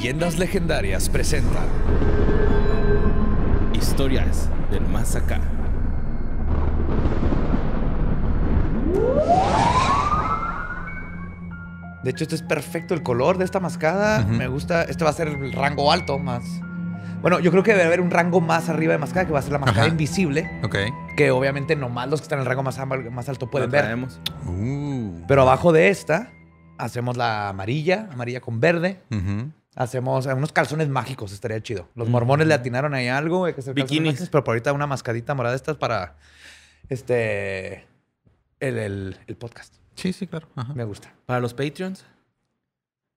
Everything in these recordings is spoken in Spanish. Leyendas Legendarias presenta Historias del Más Acá. De hecho, este es perfecto el color de esta mascada. Me gusta. Este va a ser el rango alto más. Bueno, yo creo que debe haber un rango más arriba de mascada, que va a ser la mascada invisible. Ok. Que obviamente nomás los que están en el rango más alto pueden ver. Pero abajo de esta hacemos la amarilla, amarilla con verde. Hacemos unos calzones mágicos, estaría chido. Los mormones le atinaron ahí algo. Hay que hacer bikinis. Mágicos, pero por ahorita una mascadita morada de estas para el podcast. Sí, sí, claro. Me gusta. ¿Para los Patreons?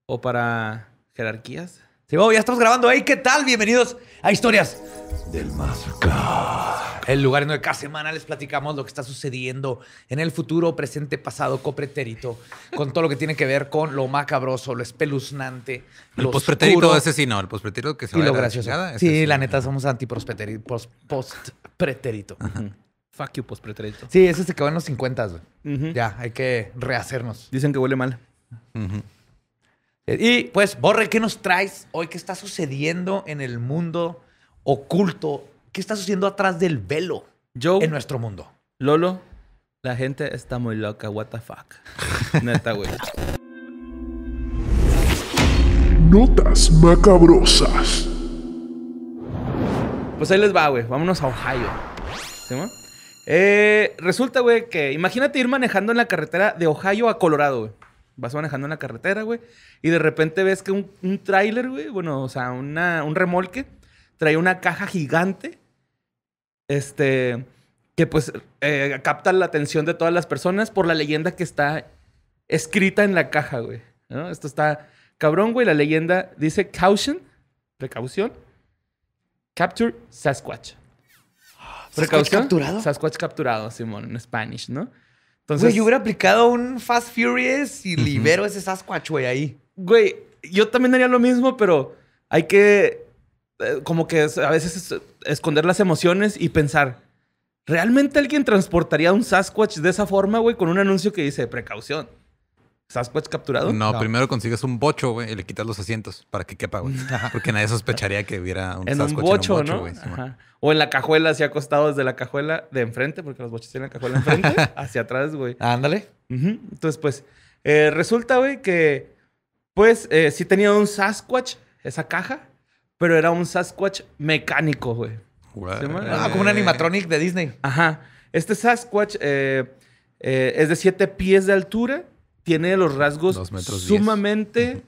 ¿O para jerarquías? Sí, ya estamos grabando. Hey, ¿qué tal? Bienvenidos a Historias del Más Acá. El lugar en donde cada semana les platicamos lo que está sucediendo en el futuro, presente, pasado, copretérito, con todo lo que tiene que ver con lo macabroso, lo espeluznante, lo pospretérito, ese sí, no. El pospretérito que se va a la sí, la neta, somos anti-pospretérito. Pospretérito. Fuck you, pospretérito. Sí, ese se quedó en los 50, güey. Ya, hay que rehacernos. Dicen que huele mal. Y pues, Borre, ¿qué nos traes hoy? ¿Qué está sucediendo en el mundo oculto? ¿Qué está sucediendo atrás del velo en nuestro mundo? Lolo, la gente está muy loca. What the fuck. Neta, güey. Notas macabrosas. Pues ahí les va, güey. Vámonos a Ohio. ¿Sí, man? Resulta, güey, que imagínate ir manejando en la carretera de Ohio a Colorado, güey. Vas manejando en la carretera, güey. Y de repente ves que un tráiler, güey. Bueno, o sea, un remolque. Trae una caja gigante. Que pues capta la atención de todas las personas por la leyenda que está escrita en la caja, güey. ¿No? Esto está cabrón, güey. La leyenda dice caution. Precaución. Capture Sasquatch. ¿Sasquatch capturado? Sasquatch capturado, Simón. En Spanish, ¿no? Entonces, güey, yo hubiera aplicado un Fast Furious y libero ese Sasquatch, güey, ahí. Güey, yo también haría lo mismo, pero hay que como que a veces esconder las emociones y pensar, ¿realmente alguien transportaría un Sasquatch de esa forma, güey? Con un anuncio que dice, precaución, Sasquatch capturado. No, primero consigues un bocho, güey, y le quitas los asientos para que quepa, güey. Porque nadie sospecharía que hubiera un Sasquatch en un bocho, ¿no? Wey, ajá. O en la cajuela, así acostado desde la cajuela de enfrente, porque los bochos tienen la cajuela enfrente, hacia atrás, güey. Ándale. Entonces, pues, resulta, güey, que pues sí tenía un Sasquatch, esa caja, pero era un Sasquatch mecánico, güey. ¿Sí, como un animatronic de Disney? Ajá. Este Sasquatch es de 7 pies de altura. Tiene los rasgos sumamente...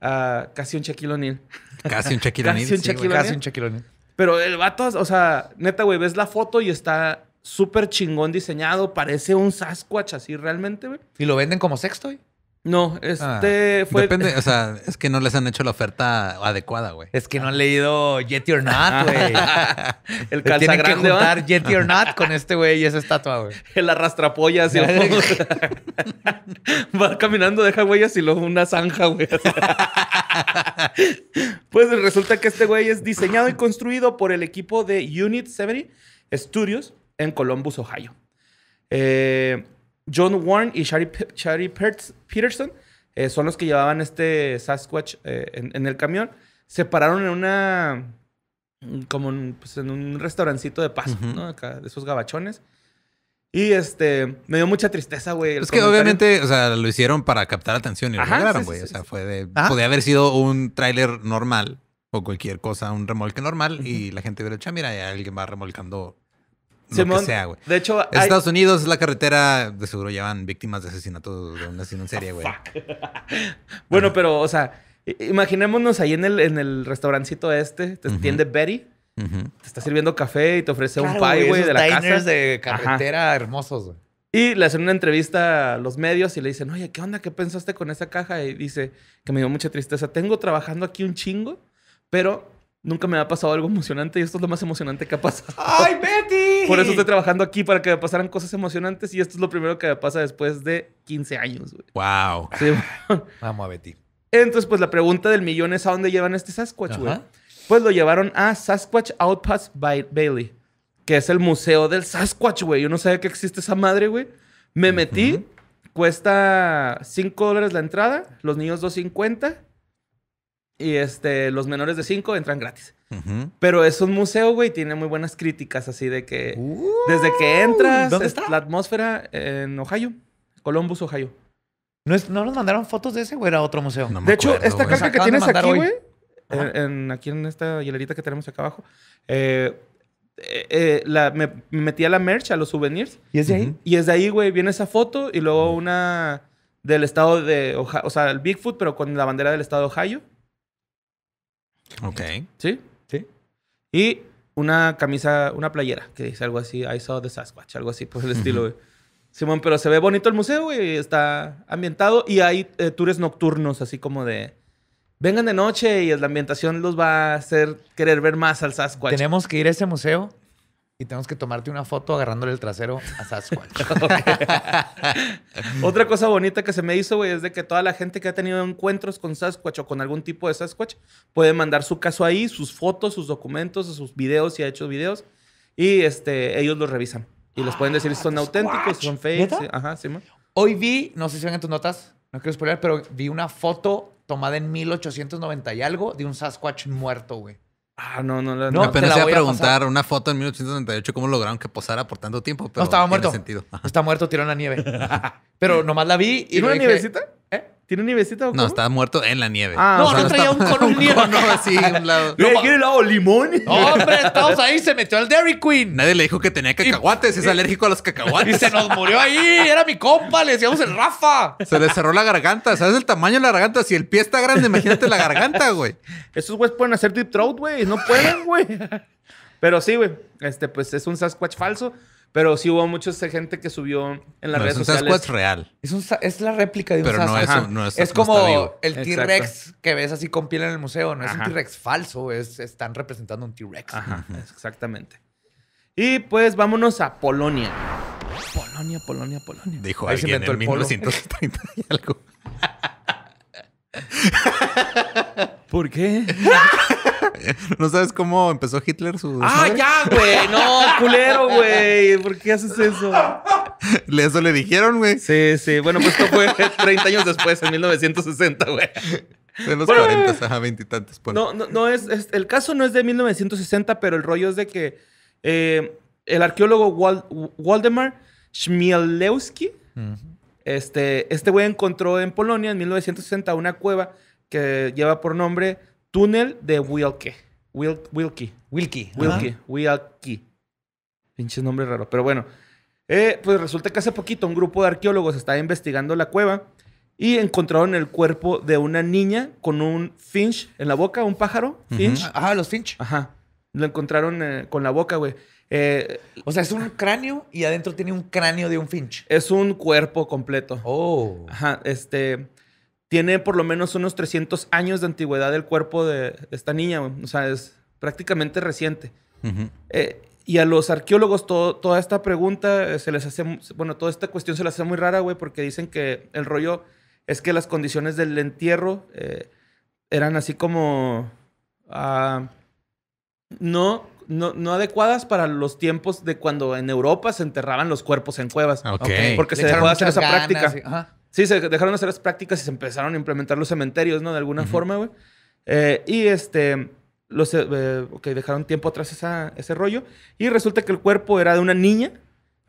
casi un Shaquille O'Neal. Casi un Shaquille O'Neal. Casi un Shaquille O'Neal. Pero el vato, o sea, neta, güey, ves la foto y está súper chingón diseñado. Parece un Sasquatch así realmente, güey. ¿Y lo venden como sexto, güey? No, fue... Depende, o sea, es que no les han hecho la oferta adecuada, güey. Es que no han leído Yeti or Not, güey. El calza tienen grande, que juntar Yeti or Not con este güey y esa estatua, güey. El arrastrapollas. Y va caminando, deja huellas y luego una zanja, güey. Pues resulta que este güey es diseñado y construido por el equipo de Unit Severy Studios en Columbus, Ohio. John Warren y Shari Peterson son los que llevaban este Sasquatch en el camión. Se pararon en una... pues en un restaurancito de paso, ¿no? Acá, de esos gabachones. Y me dio mucha tristeza, güey. Es que obviamente, o sea, lo hicieron para captar atención y lo lograron, güey. O sea, fue de... Podía haber sido un tráiler normal o cualquier cosa, un remolque normal. Y la gente hubiera dicho, mira, ya alguien va remolcando... Simón, sea, de hecho, en Estados Unidos la carretera de seguro llevan víctimas de asesinato de una serie, güey. Bueno, pero, o sea, imaginémonos ahí en el restaurancito te atiende Betty, te está sirviendo café y te ofrece un pie, güey, de la casa. Diners de carretera hermosos, güey. Y le hacen una entrevista a los medios y le dicen, oye, ¿qué onda? ¿Qué pensaste con esa caja? Y dice que me dio mucha tristeza. Tengo trabajando aquí un chingo, pero... Nunca me ha pasado algo emocionante y esto es lo más emocionante que ha pasado. ¡Ay, Betty! Por eso estoy trabajando aquí, para que me pasaran cosas emocionantes y esto es lo primero que me pasa después de 15 años, güey. ¡Wow! Sí. Vamos a Betty. Entonces, pues la pregunta del millón es ¿a dónde llevan este Sasquatch, güey? Pues lo llevaron a Sasquatch Outpass by Bailey, que es el museo del Sasquatch, güey. Yo no sabía que existe esa madre, güey. Me metí. Cuesta $5 la entrada. Los niños $2.50. Y los menores de 5 entran gratis. Pero es un museo, güey. Tiene muy buenas críticas así de que... desde que entras... ¿Dónde está? La atmósfera en Ohio. Columbus, Ohio. ¿No nos mandaron fotos de ese, güey? Era otro museo. No me acuerdo, hecho, esta carta que tienes aquí, güey... aquí en esta hielerita que tenemos acá abajo... me metí a la merch, a los souvenirs. ¿Y es de ahí? Y es de ahí, güey. Viene esa foto y luego una... del estado de Ohio. O sea, el Bigfoot, pero con la bandera del estado de Ohio. Ok. ¿Sí? Sí. Y una camisa, una playera que dice algo así, I saw the Sasquatch, algo así por el estilo, güey. Simón, pero se ve bonito el museo, güey. Está ambientado y hay tours nocturnos así como de... vengan de noche y la ambientación los va a hacer querer ver más al Sasquatch. Tenemos que ir a ese museo y tenemos que tomarte una foto agarrándole el trasero a Sasquatch. Otra cosa bonita que se me hizo, güey, es de que toda la gente que ha tenido encuentros con Sasquatch o con algún tipo de Sasquatch puede mandar su caso ahí, sus fotos, sus documentos, sus videos, si ha hecho videos. Y ellos los revisan. Y les pueden decir si son auténticos, si son fakes. Sí, ajá, sí, man. Hoy vi, no sé si ven en tus notas, no quiero spoiler, pero vi una foto tomada en 1890 y algo de un Sasquatch muerto, güey. Ah, no. Apenas te voy a preguntar una foto en 1898, ¿cómo lograron que posara por tanto tiempo? Pero no, estaba muerto. Sentido. Está muerto, tiró en la nieve. Pero nomás la vi y... ¿Tiene una nievecita? ¿Eh? ¿Tiene nievecita o cómo? No, estaba muerto en la nieve. Ah, no, o sea, no traía estaba... un nieve. No, así, un lado. ¿Quiere helado limón? ¡Hombre, estamos ahí! Se metió al Dairy Queen. Nadie le dijo que tenía cacahuates. Es alérgico a los cacahuates. Y se nos murió ahí. Era mi compa. Le decíamos el Rafa. Se le cerró la garganta. ¿Sabes el tamaño de la garganta? Si el pie está grande, imagínate la garganta, güey. Esos güeyes pueden hacer deep throat, güey. No pueden, güey. Pero sí, güey. Pues es un Sasquatch falso. Pero sí hubo mucha gente que subió en las redes sociales. Es un Sasquatch real. Es la réplica de un Sasquatch. Pero no es como el T-Rex que ves así con piel en el museo. No es un T-Rex falso. Están representando un T-Rex. Ajá, exactamente. Y pues vámonos a Polonia. Polonia. Dijo alguien en 1930 y algo. ¿Por qué? ¿No sabes cómo empezó Hitler su... ¡Ah, ya, güey! ¡No, culero, güey! ¿Por qué haces eso? Eso le dijeron, güey. Sí, sí. Bueno, pues esto fue 30 años después, en 1960, güey. En los 40, ajá, 20 y tantos. El caso no es de 1960, pero el rollo es de que el arqueólogo Waldemar Szmielowski, este güey encontró en Polonia en 1960 una cueva que lleva por nombre... Túnel de Wilkie. Wilkie. Pinche nombre raro. Pero bueno. Pues resulta que hace poquito un grupo de arqueólogos estaba investigando la cueva y encontraron el cuerpo de una niña con un finch en la boca. ¿Un pájaro? Finch. Ajá, los finch. Ajá. Lo encontraron con la boca, güey. O sea, es un cráneo y adentro tiene un cráneo de un finch. Es un cuerpo completo. Oh. Ajá, tiene por lo menos unos 300 años de antigüedad el cuerpo de esta niña. O sea, es prácticamente reciente. Y a los arqueólogos toda esta pregunta se les hace... Bueno, toda esta cuestión se les hace muy rara, güey, porque dicen que el rollo es que las condiciones del entierro eran así como... No adecuadas para los tiempos de cuando en Europa se enterraban los cuerpos en cuevas. Okay. Porque se dejó de hacer esa práctica. Y, sí, se dejaron hacer las prácticas y se empezaron a implementar los cementerios, ¿no? De alguna forma, güey. Dejaron tiempo atrás ese rollo. Y resulta que el cuerpo era de una niña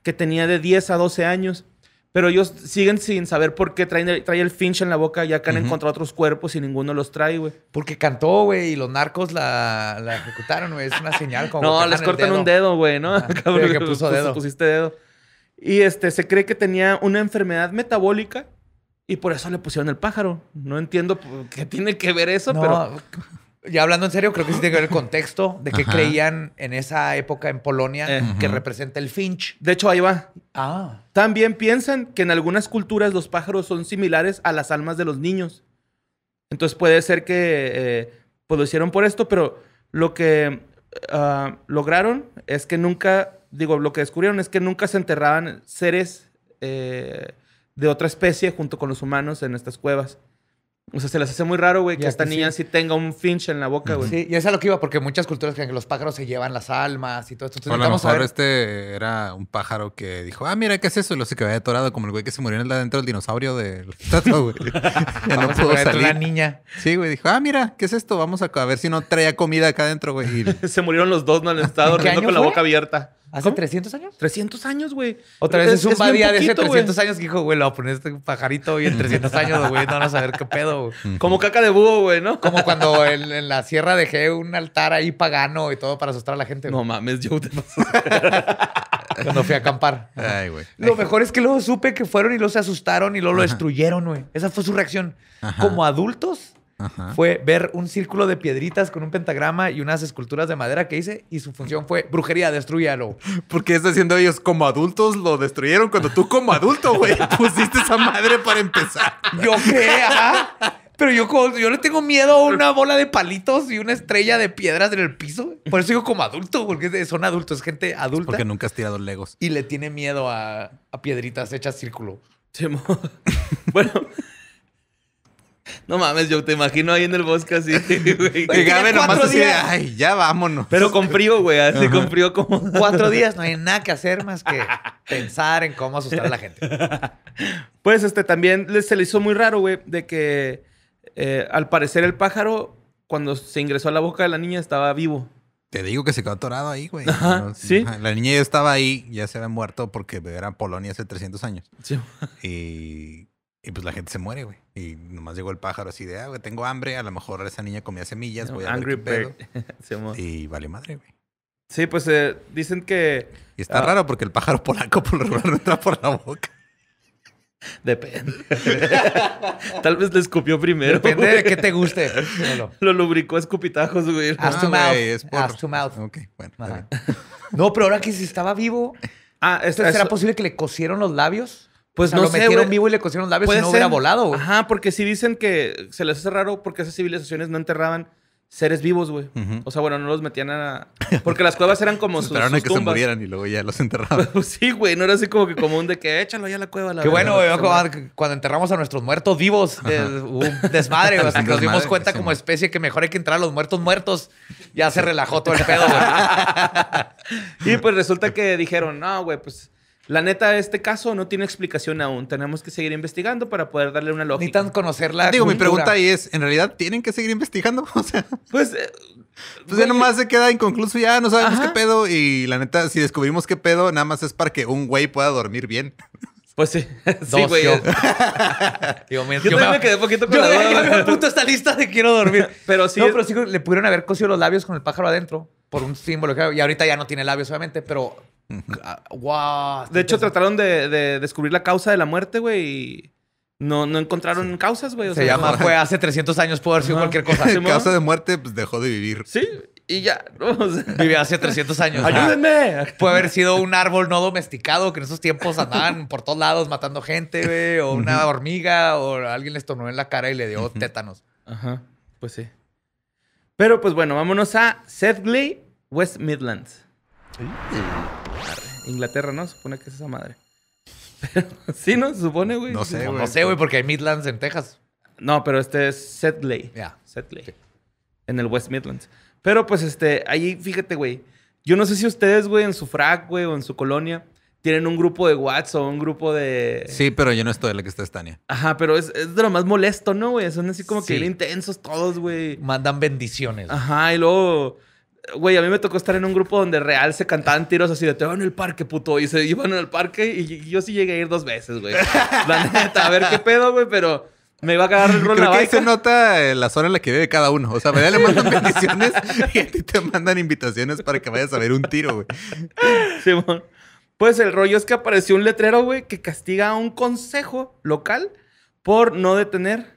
que tenía de 10 a 12 años. Pero ellos siguen sin saber por qué trae el finch en la boca, ya que han encontrado otros cuerpos y ninguno los trae, güey. Porque cantó, güey, y los narcos la ejecutaron, güey. Es una señal como... No, les cortan un dedo, güey, ¿no? Cabrón, que puso dedo. Pusiste dedo. Y se cree que tenía una enfermedad metabólica y por eso le pusieron el pájaro. No entiendo qué tiene que ver eso, pero... Ya hablando en serio, creo que sí tiene que ver el contexto de que creían en esa época en Polonia que representa el finch. De hecho, ahí va. Ah. También piensan que en algunas culturas los pájaros son similares a las almas de los niños. Entonces puede ser que pues lo hicieron por esto, pero lo que lograron es que nunca... Digo, lo que descubrieron es que nunca se enterraban seres de otra especie junto con los humanos en estas cuevas. O sea, se les hace muy raro, güey, que esta niña sí tenga un finch en la boca, güey. Sí, y eso es a lo que iba, porque muchas culturas creen que los pájaros se llevan las almas y todo esto. Entonces, bueno, a lo mejor este era un pájaro que dijo, ah, mira, ¿qué es eso? Y lo sé que había atorado, como el güey que se murió adentro del dinosaurio del tato, güey. Ya no pudo salir. La niña. Sí, güey, dijo, ah, mira, ¿qué es esto? Vamos a ver si no traía comida acá adentro, güey. Y... se murieron los dos, no han estado riendo con la boca abierta. ¿Hace 300 años? 300 años, güey. Otra vez es un badía de hace 300 años que dijo, güey, lo voy a poner este pajarito y en 300 años, güey, no van a saber qué pedo. Como caca de búho, güey, ¿no? Como cuando en la sierra dejé un altar ahí pagano y todo para asustar a la gente. No mames, yo te paso. Cuando fui a acampar. Ay, güey. Lo mejor es que luego supe que fueron y luego se asustaron y luego lo destruyeron, güey. Esa fue su reacción. Como adultos. Ajá. Fue ver un círculo de piedritas con un pentagrama y unas esculturas de madera que hice y su función fue brujería, destruyalo. Porque está haciendo ellos como adultos lo destruyeron cuando tú como adulto, güey, pusiste esa madre para empezar. ¿Yo qué? Ajá. Pero yo le tengo miedo a una bola de palitos y una estrella de piedras en el piso. Por eso digo como adulto, porque son adultos, es gente adulta. Es porque nunca has tirado legos. Y le tiene miedo a piedritas hechas círculo. Bueno... No mames, yo te imagino ahí en el bosque así, güey. Que Gabe nomás así, ay, ya vámonos. Pero con frío, güey, así con frío como... 4 días, no hay nada que hacer más que pensar en cómo asustar a la gente. Pues también se le hizo muy raro, güey, de que al parecer el pájaro, cuando se ingresó a la boca de la niña, estaba vivo. Te digo que se quedó atorado ahí, güey. Ajá, sí. La niña ya estaba ahí, ya se había muerto porque era Polonia hace 300 años. Sí. Y pues la gente se muere, güey. Y nomás llegó el pájaro así de, ah, güey, tengo hambre. A lo mejor esa niña comía semillas, voy a ver qué pedo. Y vale madre, güey. Sí, pues dicen que... Y está raro porque el pájaro polaco por lo regular no entra por la boca. Depende. Tal vez le escupió primero. Depende de qué te guste. Lo lubricó a escupitajos, güey. Ask to mouth. Ask to mouth. Ok, bueno. No, pero ahora que si estaba vivo... Ah, ¿será posible que le cosieron los labios? Pues o sea, no lo sé, metieron vivo y le cosieron labios y no hubiera volado, güey. Ajá, porque sí dicen que se les hace raro porque esas civilizaciones no enterraban seres vivos, güey. O sea, bueno, no los metían a... Porque las cuevas eran como sus tumbas. Esperaron a que se murieran y luego ya los enterraban. Pues sí, güey. No era así como que común de que échalo ya a la cueva. Qué bueno, güey. Cuando enterramos a nuestros muertos vivos, hubo un desmadre, güey. Hasta que nos dimos cuenta como especie que mejor hay que entrar a los muertos muertos. Ya se relajó todo el pedo, güey. Y pues resulta que dijeron, no, güey, pues... La neta, este caso no tiene explicación aún. Tenemos que seguir investigando para poder darle una lógica. Ni tan conocerla. Digo, mi pregunta ahí es, ¿en realidad tienen que seguir investigando? O sea, pues ya nomás se queda inconcluso. Ya no sabemos qué pedo. Y la neta, si descubrimos qué pedo, nada más es para que un güey pueda dormir bien. Pues sí. Sí, güey. Yo me quedé poquito con la duda. Yo me apunto esta lista de quiero dormir. Pero sí. No, pero sí le pudieron haber cosido los labios con el pájaro adentro. Por un símbolo. Y ahorita ya no tiene labios, obviamente, pero... Wow, de hecho, trataron de descubrir la causa de la muerte, güey, y no encontraron causas, güey. Se llama, fue hace 300 años, pudo haber sido cualquier cosa. Causa de muerte, pues dejó de vivir. Sí, y ya. O sea, vivía hace 300 años. ¡Ayúdenme! Puede haber sido un árbol no domesticado, que en esos tiempos andaban por todos lados matando gente, güey, o una hormiga, o alguien le estornó en la cara y le dio tétanos. Ajá, pues sí. Pero pues bueno, vámonos a Setley, West Midlands. Inglaterra, ¿no? Supone que es esa madre. Pero, sí, ¿no? Supone, güey. No sé, güey. No sé, güey, porque hay Midlands en Texas. No, pero este es Setley. Ya. Setley. Sí. En el West Midlands. Pero, pues, ahí, fíjate, güey. Yo no sé si ustedes, güey, en su frac, güey, o en su colonia, tienen un grupo de WhatsApp o un grupo de... Sí, pero yo no estoy en la que está Tania. Ajá, pero es de lo más molesto, ¿no, güey? Son así como que intensos todos, güey. Mandan bendiciones. Ajá, y luego... Güey, a mí me tocó estar en un grupo donde real se cantaban tiros así de te van al parque, puto. Y se iban al parque y yo sí llegué a ir 2 veces, güey. La neta, a ver qué pedo, güey, pero me iba a cagar el rol. Creo que ahí se nota la zona en la que vive cada uno. O sea, a mí le mandan bendiciones y a ti te mandan invitaciones para que vayas a ver un tiro, güey. Simón. Pues el rollo es que apareció un letrero, güey, que castiga a un consejo local por no detener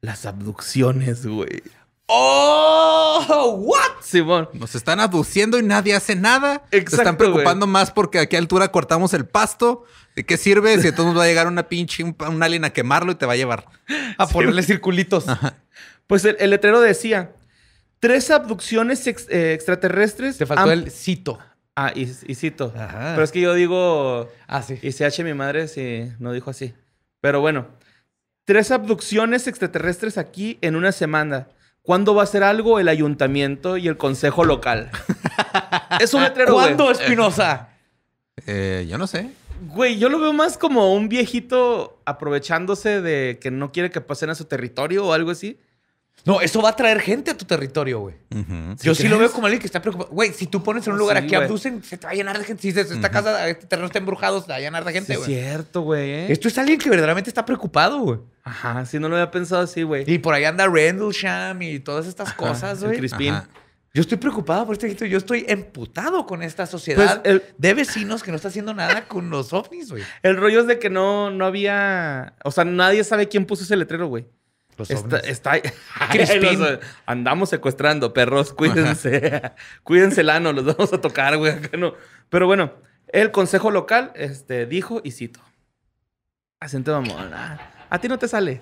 las abducciones, güey. ¡Oh! ¿What? Simón. Nos están abduciendo y nadie hace nada. Exacto, se están preocupando, güey, más porque a qué altura cortamos el pasto. ¿De qué sirve si entonces va a llegar una pinche, un alien a quemarlo y te va a llevar? A ponerle circulitos. Ajá. Pues el letrero decía 3 abducciones extraterrestres. Te faltó el cito. Ah, y cito. Ajá. Pero es que yo digo... Ah, sí. Y se hache mi madre si no dijo así. Pero bueno... 3 abducciones extraterrestres aquí en una semana. ¿Cuándo va a hacer algo el ayuntamiento y el consejo local? Es un letrero. ¿Cuándo, Espinosa? Yo no sé. Güey, yo lo veo más como un viejito aprovechándose de que no quiere que pasen a su territorio o algo así. No, eso va a traer gente a tu territorio, güey. Yo sí lo veo como alguien que está preocupado. Güey, si tú pones en un lugar aquí, abducen, se te va a llenar de gente. Si dices, esta casa, este terreno está embrujado, se va a llenar de gente, güey. Sí, es cierto, güey. Esto es alguien que verdaderamente está preocupado, güey. Ajá, sí, no lo había pensado así, güey. Y por ahí anda Rendlesham y todas estas cosas, güey. Crispín. Yo estoy preocupado por este hito. Yo estoy emputado con esta sociedad de vecinos que no está haciendo nada con los ovnis, güey. El rollo es de que no había... O sea, nadie sabe quién puso ese letrero, güey. Los ovnis. Crispín. Andamos secuestrando, perros. Cuídense. Cuídense, lano. Los vamos a tocar, güey. No. Pero bueno, el consejo local dijo, y cito. Asiente, vamos. A ti no te sale.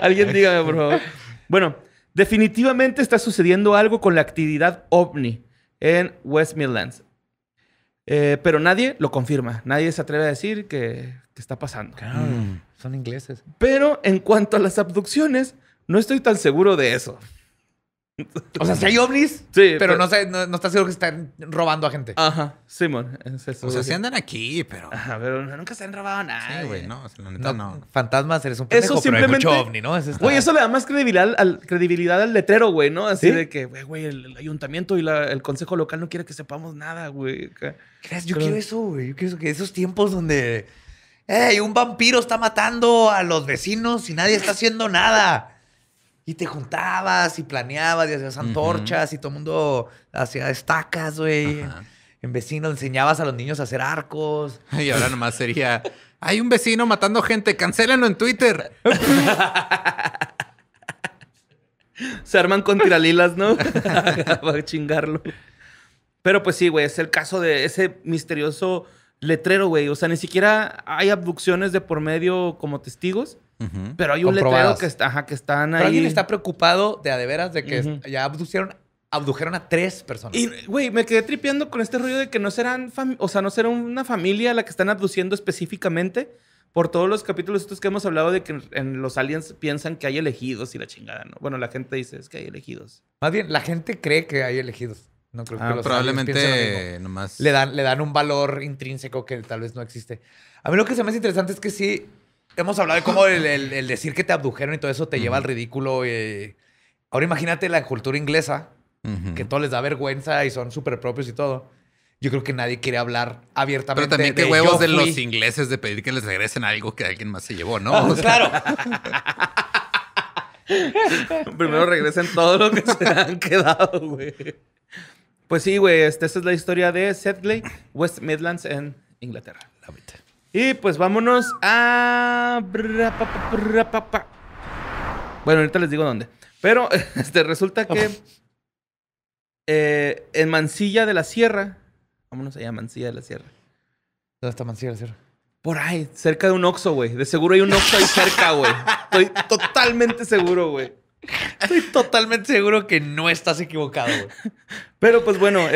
Alguien dígame, por favor. Bueno... Definitivamente está sucediendo algo con la actividad ovni en West Midlands. Pero nadie lo confirma. Nadie se atreve a decir que está pasando. Claro, son ingleses. Pero en cuanto a las abducciones, no estoy tan seguro de eso. O sea, si hay ovnis, sí, pero no está seguro que están robando a gente. Ajá, Simón. O sea, sí andan aquí, pero... Ajá, pero nunca se han robado nada. Sí, güey, no, o sea, la neta no. Fantasmas, eres un pendejo, eso simplemente... pero hay mucho ovni, ¿no? Es güey, eso le da más credibilidad al letrero, güey, ¿no? Así de que, güey, el ayuntamiento y el consejo local no quiere que sepamos nada, güey. ¿Crees? Yo quiero eso, güey. Yo quiero eso, que esos tiempos donde... ¡Ey, un vampiro está matando a los vecinos y nadie está haciendo nada! Y te juntabas y planeabas y hacías antorchas y todo el mundo hacía estacas, güey. En vecinos enseñabas a los niños a hacer arcos. Y ahora nomás sería... Hay un vecino matando gente. ¡Cancélenlo en Twitter! Se arman con tiralilas, ¿no? Para chingarlo. Pero pues sí, güey. Es el caso de ese misterioso letrero, güey. O sea, ni siquiera hay abducciones de por medio como testigos. Pero hay un letrero que está, que están ahí. Pero alguien está preocupado de veras de que ya abdujeron a 3 personas. Y, güey, me quedé tripeando con este rollo de que no serán... O sea, no será una familia la que están abduciendo específicamente, por todos los capítulos estos que hemos hablado de que en los aliens piensan que hay elegidos y la chingada, ¿no? Bueno, la gente dice, es que hay elegidos. Más bien, la gente cree que hay elegidos. No creo que los probablemente nomás... Le dan un valor intrínseco que tal vez no existe. A mí lo que se me hace interesante es que sí... Hemos hablado de cómo el decir que te abdujeron y todo eso te lleva al ridículo. Ahora imagínate la cultura inglesa, que todo les da vergüenza y son súper propios y todo. Yo creo que nadie quiere hablar abiertamente. Pero también qué huevos de los ingleses de pedir que les regresen algo que alguien más se llevó, ¿no? O sea, claro. Primero regresen todo lo que se han quedado, güey. Pues sí, güey. Esa es la historia de Setley, West Midlands en Inglaterra. La mitad. Y pues vámonos a... Bueno, ahorita les digo dónde. Pero resulta que en Mansilla de la Sierra... Vámonos allá, Mansilla de la Sierra. ¿Dónde está Mansilla de la Sierra? Por ahí, cerca de un Oxxo, güey. De seguro hay un Oxxo ahí cerca, güey. Estoy totalmente seguro, güey. Estoy totalmente seguro que no estás equivocado, güey. Pero pues bueno,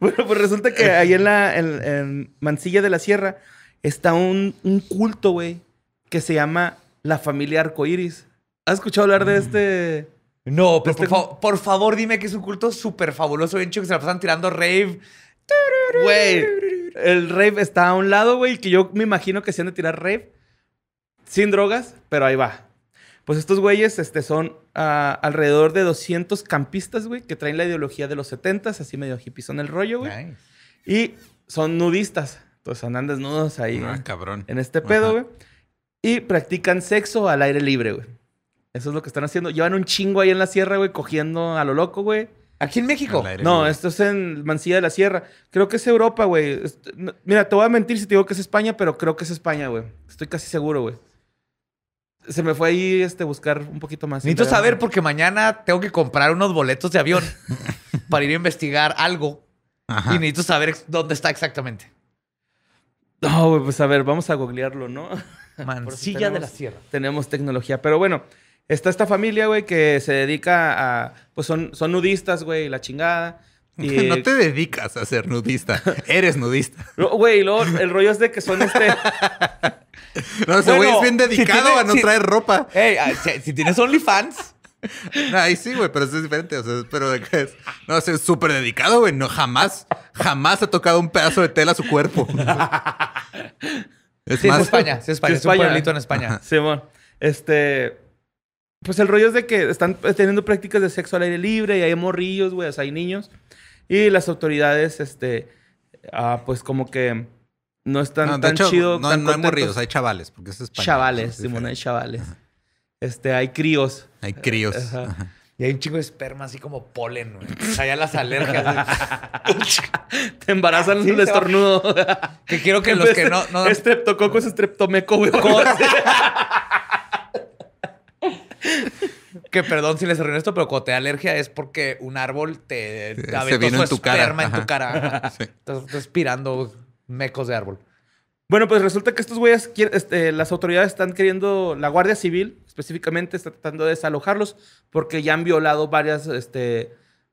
Bueno, pues resulta que ahí en Mansilla de la Sierra está un culto, güey, que se llama la Familia Arcoiris. ¿Has escuchado hablar de este...? No, pero por favor dime que es un culto súper fabuloso, bien chido, que se la pasan tirando rave. Güey, el rave está a un lado, güey, que yo me imagino que se han de tirar rave sin drogas, pero ahí va. Pues estos güeyes son alrededor de 200 campistas, güey, que traen la ideología de los 70s, así medio hippies son el rollo, güey. Nice. Y son nudistas. Entonces andan desnudos ahí. Cabrón. En este pedo, güey. Y practican sexo al aire libre, güey. Eso es lo que están haciendo. Llevan un chingo ahí en la sierra, güey, cogiendo a lo loco, güey. ¿Aquí en México? No, esto es en Mansilla de la Sierra. Creo que es Europa, güey. Mira, te voy a mentir si te digo que es España, pero creo que es España, güey. Estoy casi seguro, güey. Se me fue ahí buscar un poquito más. Necesito saber porque mañana tengo que comprar unos boletos de avión para ir a investigar algo. Y necesito saber dónde está exactamente. No, güey, pues a ver, vamos a googlearlo, ¿no? Mansilla de la Sierra. Tenemos tecnología. Pero bueno, está esta familia, güey, que se dedica a... Pues son nudistas, güey, la chingada. No te dedicas a ser nudista. Eres nudista. Güey, no, el rollo es de que son No, ese güey es bien dedicado a no traer ropa. Ey, si tienes OnlyFans... No, ahí sí, güey, pero eso es diferente. O sea, pero es... No, es súper dedicado, güey. No, jamás ha tocado un pedazo de tela a su cuerpo. Es sí, más... es España. Es un pueblito en España. Simón. Pues el rollo es de que están teniendo prácticas de sexo al aire libre y hay morrillos, güey, o sea, hay niños. Y las autoridades, pues como que no están tan chido. No, no hay morrillos, hay chavales, porque es España. Chavales, Simón, hay chavales. Hay críos. Hay críos. Ajá. Y hay un chico de esperma así como polen, güey. Allá las alergias. Te embarazan en el estornudo. Que quiero que los que no... Estreptococo es estreptomeco, güey. Que perdón si les arruiné esto, pero cuando te da alergia es porque un árbol te aventó su esperma en tu cara. Sí. Estás respirando mecos de árbol. Bueno, pues resulta que estos güeyes, las autoridades están queriendo, la Guardia Civil específicamente está tratando de desalojarlos porque ya han violado varias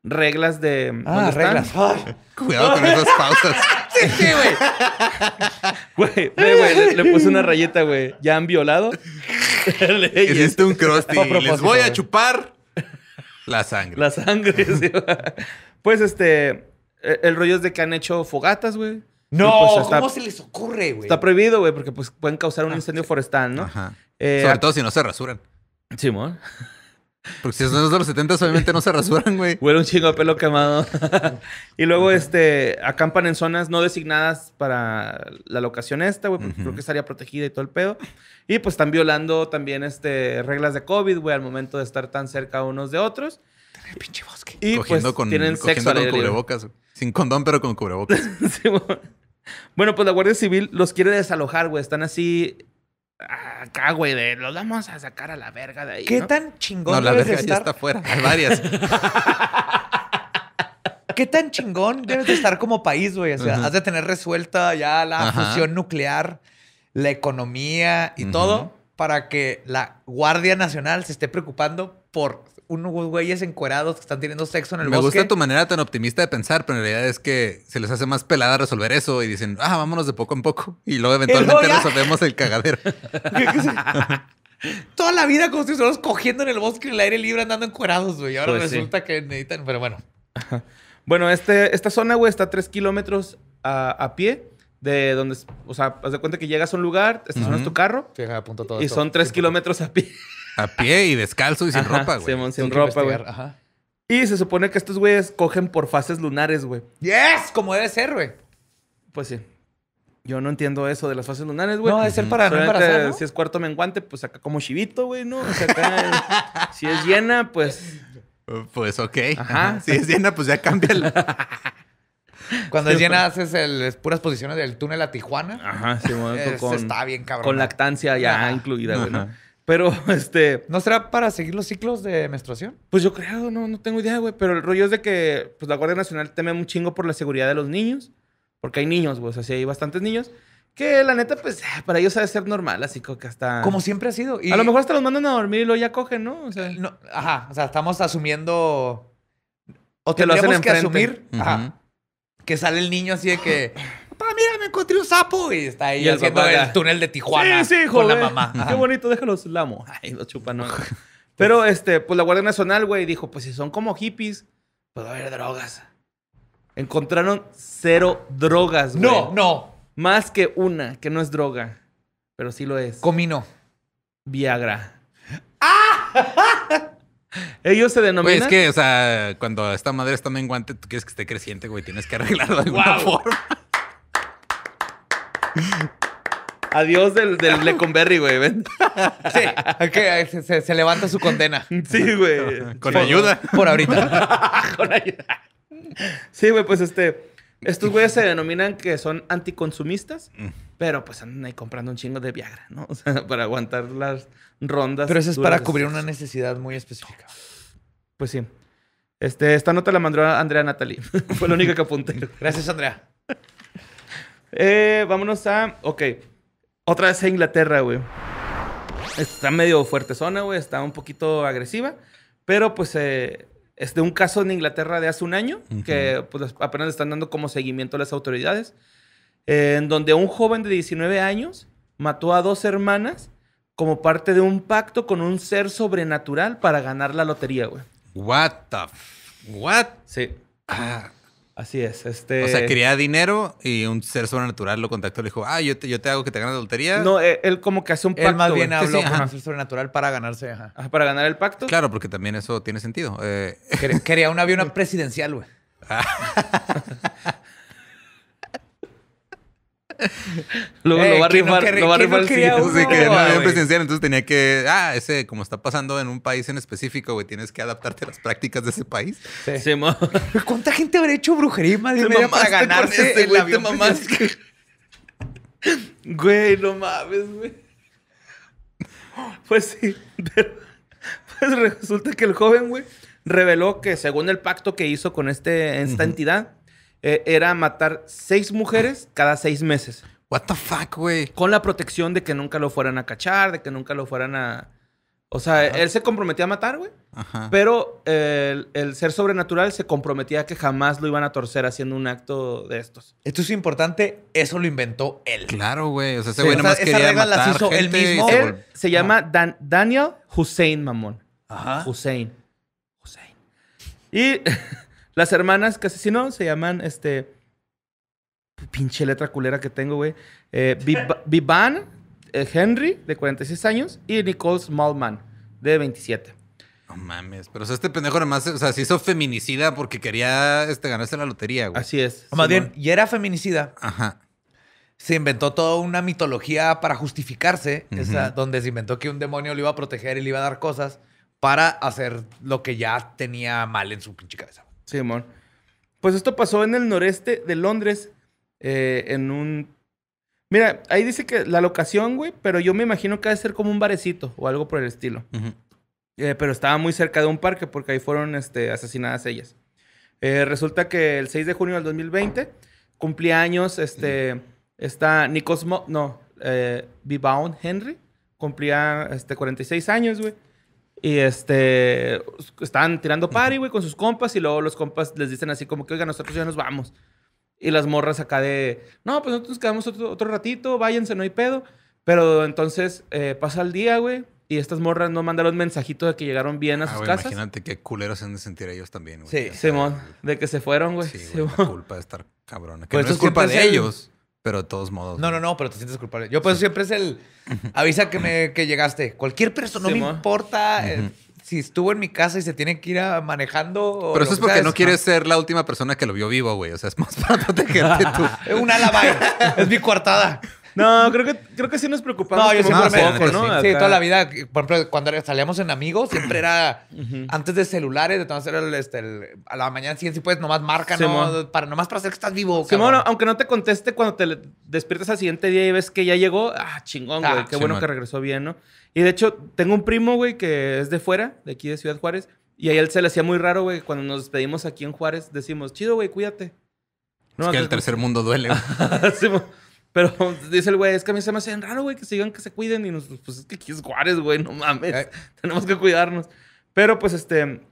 reglas de... Ah, reglas. Oh. Cuidado con esas pausas. Sí, güey. Güey, le puse una rayeta, güey. Ya han violado. Hiciste un crusty. Les voy a chupar la sangre. La sangre, sí. Pues el rollo es de que han hecho fogatas, güey. No, pues ¿cómo se les ocurre, güey? Está prohibido, güey, porque pues pueden causar un incendio forestal, ¿no? Ajá. Sobre todo si no se rasuran. Simón. Porque si son de los 70, obviamente no se rasuran, güey. Huele un chingo de pelo quemado. Y luego, acampan en zonas no designadas para la locación esta, güey. Creo que estaría protegida y todo el pedo. Y pues están violando también, reglas de COVID, güey, al momento de estar tan cerca unos de otros. Tener pinche bosque. Y cogiendo pues tienen sexo con cubrebocas. Sin condón, pero con cubrebocas. Sí, bueno, pues la Guardia Civil los quiere desalojar, güey. Están así... Acá, güey, los vamos a sacar a la verga de ahí. ¿Qué tan chingón debes de estar? No, la verga ya está afuera. Hay varias. ¿Qué tan chingón debes de estar como país, güey? O sea, has de tener resuelta ya la fusión nuclear, la economía y todo para que la Guardia Nacional se esté preocupando por unos güeyes encuerados que están teniendo sexo en el bosque. Me gusta tu manera tan optimista de pensar, pero en realidad es que se les hace más pelada resolver eso y dicen, vámonos de poco en poco. Y luego eventualmente resolvemos el cagadero. Toda la vida como si estuvieran cogiendo en el bosque en el aire libre andando encuerados, güey. Ahora pues resulta que necesitan, pero bueno. Ajá. Bueno, esta zona, güey, está a 3 kilómetros a pie de donde... O sea, haz de cuenta que llegas a un lugar, estacionas tu carro todo y son 3 kilómetros a pie. A pie y descalzo y sin ropa, güey. Sin ropa, güey. Y se supone que estos güeyes cogen por fases lunares, güey. ¡Yes! Como debe ser, güey. Pues sí. Yo no entiendo eso de las fases lunares, güey. No, debe ser para no embarazar, ¿no? Si es cuarto menguante, pues acá como chivito, güey, ¿no? O sea, acá... si es llena, pues... Pues ok. Ajá. Si es llena, pues ya cámbiala. Cuando es llena, haces puras posiciones del túnel a Tijuana. Ajá, sí, con... Está bien, cabrón. Con lactancia ya incluida, güey, ¿no? Pero, ¿no será para seguir los ciclos de menstruación? Pues yo creo, no tengo idea, güey. Pero el rollo es de que pues, la Guardia Nacional teme un chingo por la seguridad de los niños. Porque hay niños, güey. O sea, sí hay bastantes niños. Que, la neta, pues, para ellos ha de ser normal. Así que hasta... Como siempre ha sido. Y... A lo mejor hasta los mandan a dormir y luego ya cogen, ¿no? O sea, no, ajá. O sea, estamos asumiendo... O tendríamos que asumir que sale el niño así de que... Papá, mira, me encontré un sapo. Y está ahí haciendo el túnel de Tijuana con la mamá. Qué bonito, déjalos, la amo. Ay, lo chupan, ¿no? Pero, pues la Guardia Nacional, güey, dijo, pues si son como hippies, pues va a haber drogas. Encontraron 0 drogas, güey. No. Más que una, que no es droga, pero sí lo es. Comino. Viagra. ¡Ah! Ellos se denominan... Güey, es que, o sea, cuando esta madre está menguante, tú quieres que esté creciente, güey. Tienes que arreglarlo de alguna forma. Adiós del Leconberry, güey. ¿Ven? Sí. Okay, se levanta su condena. Sí, güey. Con ayuda. Por ahorita. Con ayuda. Sí, güey, pues estos güeyes se denominan que son anticonsumistas, pero pues andan ahí comprando un chingo de Viagra, ¿no? O sea, para aguantar las rondas. Pero eso es para cubrir una necesidad muy específica. Pues sí. Esta nota la mandó Andrea Natalie. Fue la única que apunté. Gracias, Andrea. Vámonos a... Ok. Otra vez a Inglaterra, güey. Está medio fuerte zona, güey. Está un poquito agresiva. Pero, pues, Es de un caso en Inglaterra de hace un año, que pues, apenas le están dando como seguimiento a las autoridades, en donde un joven de 19 años mató a dos hermanas como parte de un pacto con un ser sobrenatural para ganar la lotería, güey. What the f... What? Sí. Ah. Así es. O sea, quería dinero y un ser sobrenatural lo contactó y le dijo, ah, yo te hago que te ganes la lotería. No, él como que hace un pacto. Él más bien habló con un ser sobrenatural para ganarse. Para ganar el pacto. Claro, porque también eso tiene sentido. Quería un avión presidencial, güey. Luego lo va a rifar. No, lo va a rifar. Entonces tenía que... Ah, ese, como está pasando en un país en específico, güey, tienes que adaptarte a las prácticas de ese país. Sí. Sí, ¿cuánta gente habrá hecho brujería madre mía para ganarse el avión? Güey, no mames, güey. Pues sí. Pero, pues resulta que el joven, güey, reveló que según el pacto que hizo con esta entidad, era matar 6 mujeres cada 6 meses. What the fuck, güey. Con la protección de que nunca lo fueran a cachar, de que nunca lo fueran a... O sea, él se comprometía a matar, güey. Pero el ser sobrenatural se comprometía a que jamás lo iban a torcer haciendo un acto de estos. Esto es importante. Eso lo inventó él. Claro, güey. O sea, ese güey nomás quería matar las hizo gente. Él mismo. Él se llama Daniel Hussein, mamón. Hussein. Hussein. Y... Las hermanas que asesinó se llaman, pinche letra culera que tengo, güey. Vivan Henry, de 46 años, y Nicole Smallman, de 27. No mames, pero o sea, este pendejo nomás, o sea, se hizo feminicida porque quería ganarse la lotería, güey. Así es. O más bien, y era feminicida. Ajá. Se inventó toda una mitología para justificarse, esa, donde se inventó que un demonio le iba a proteger y le iba a dar cosas para hacer lo que ya tenía mal en su pinche cabeza. Sí, amor. Pues esto pasó en el noreste de Londres, en un... Mira, ahí dice que la locación, güey, pero yo me imagino que ha de ser como un barecito o algo por el estilo. Pero estaba muy cerca de un parque porque ahí fueron asesinadas ellas. Resulta que el 6 de junio del 2020 cumplía años esta Nicole... No, Vivian Henry cumplía 46 años, güey. Y estaban tirando party, güey, con sus compas. Y luego los compas les dicen así como que, oiga, nosotros ya nos vamos. Y las morras acá de, no, pues nosotros quedamos otro ratito, váyanse, no hay pedo. Pero entonces pasa el día, güey. Y estas morras no mandaron mensajitos de que llegaron bien a sus casas. Imagínate qué culeros se han de sentir ellos también, güey. Sí, Simón, de que se fueron, güey. Sí, güey, la culpa de estar cabrona. Que pues no es culpa de ellos. Pero de todos modos. No, pero te sientes culpable. Yo por eso siempre es el... Avisa que llegaste. Cualquier persona, no me importa si estuvo en mi casa y se tiene que ir manejando. Pero eso es porque no quieres ser la última persona que lo vio vivo, güey. O sea, es más para protegerte tú. Un alabae. Es mi coartada. No, creo que sí nos preocupamos. No, yo siempre me poco, ¿no? Sí, toda la vida. Por ejemplo, cuando salíamos en Amigos, siempre era antes de celulares, de tomar a la mañana siguiente, si puedes, nomás marca, nomás para hacer que estás vivo. Sí, bueno, aunque no te conteste cuando te despiertas al siguiente día y ves que ya llegó, ah, chingón, güey. Qué bueno que regresó bien, ¿no? Y de hecho, tengo un primo, güey, que es de fuera, de aquí de Ciudad Juárez, y a él se le hacía muy raro, güey, cuando nos despedimos aquí en Juárez, decimos, chido, güey, cuídate. No, es que el tercer mundo duele. Pero dice el güey, es que a mí se me hace raro, güey, que se digan que se cuiden. Y nosotros, pues es que aquí es Juárez, güey, no mames. Tenemos que cuidarnos. Pero pues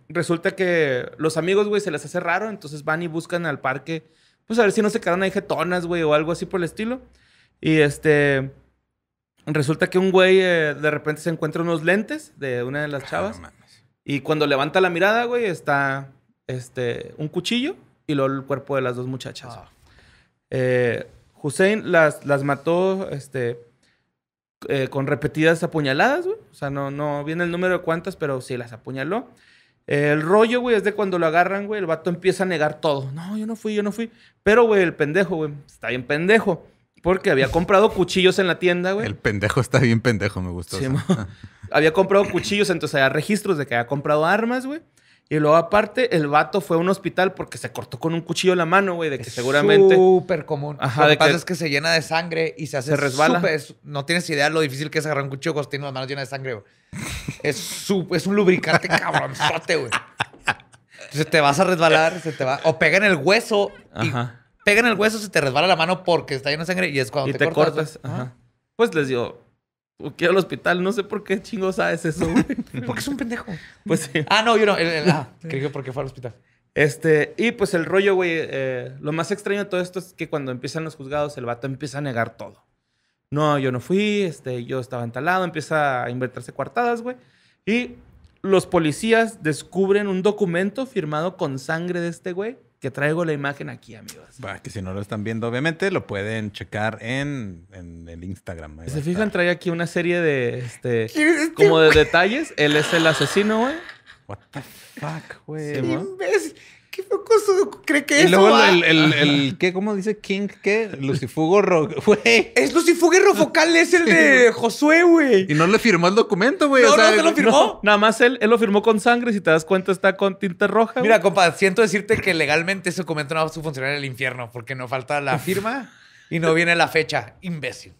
resulta que los amigos, güey, se les hace raro. Entonces van y buscan al parque, pues a ver si no se quedan ahí jetonas, güey, o algo así por el estilo. Y resulta que un güey de repente se encuentra unos lentes de una de las chavas. Y cuando levanta la mirada, güey, está un cuchillo y luego el cuerpo de las dos muchachas. Hussein las mató con repetidas apuñaladas, güey. O sea, no viene el número de cuántas, pero sí las apuñaló. El rollo, güey, es de cuando lo agarran, güey, el vato empieza a negar todo. No, yo no fui. Pero, güey, el pendejo, güey, está bien pendejo. Porque había comprado cuchillos en la tienda, güey. El pendejo está bien pendejo, me gustó. Sí, había comprado cuchillos, entonces había registros de que había comprado armas, güey. Y luego, aparte, el vato fue a un hospital porque se cortó con un cuchillo la mano, güey. De que es seguramente... súper común. Ajá, lo que pasa es que se llena de sangre y se hace... Se resbala. No tienes idea lo difícil que es agarrar un cuchillo cuando tienes las manos llenas de sangre, güey. Es un lubricante cabronzote, güey. Entonces te vas a resbalar, se te va... O pega en el hueso. Ajá. Pega en el hueso, se te resbala la mano porque está llena de sangre y es cuando te cortas. Pues les digo... o quiero al hospital. No sé por qué chingo sabes eso, güey. Porque es un pendejo. Pues sí. Ah, no, yo no. Creo que porque fue al hospital. Y pues el rollo, güey, lo más extraño de todo esto es que cuando empiezan los juzgados, el vato empieza a negar todo. No, yo no fui, yo estaba entalado, empieza a inventarse coartadas, güey. Y los policías descubren un documento firmado con sangre de este güey, que traigo la imagen aquí, amigos. Para que si no lo están viendo, obviamente, lo pueden checar en el Instagram. Si se fijan, trae aquí una serie de, como de detalles. Él es el asesino, güey. What the fuck, güey. Sí, imbécil. ¿Qué foco cree que es? Y luego el ¿qué? ¿Cómo dice King? ¿Qué? Lucifugo Roco, güey. Es Lucifugo Rofocal, es el de Josué, güey. Y no le firmó el documento, güey. No, o sea, no se lo firmó. No, nada más él lo firmó con sangre. Si te das cuenta, está con tinta roja. Mira, compa, siento decirte que legalmente ese documento no va a funcionar en el infierno porque no falta la firma y no viene la fecha. Imbécil.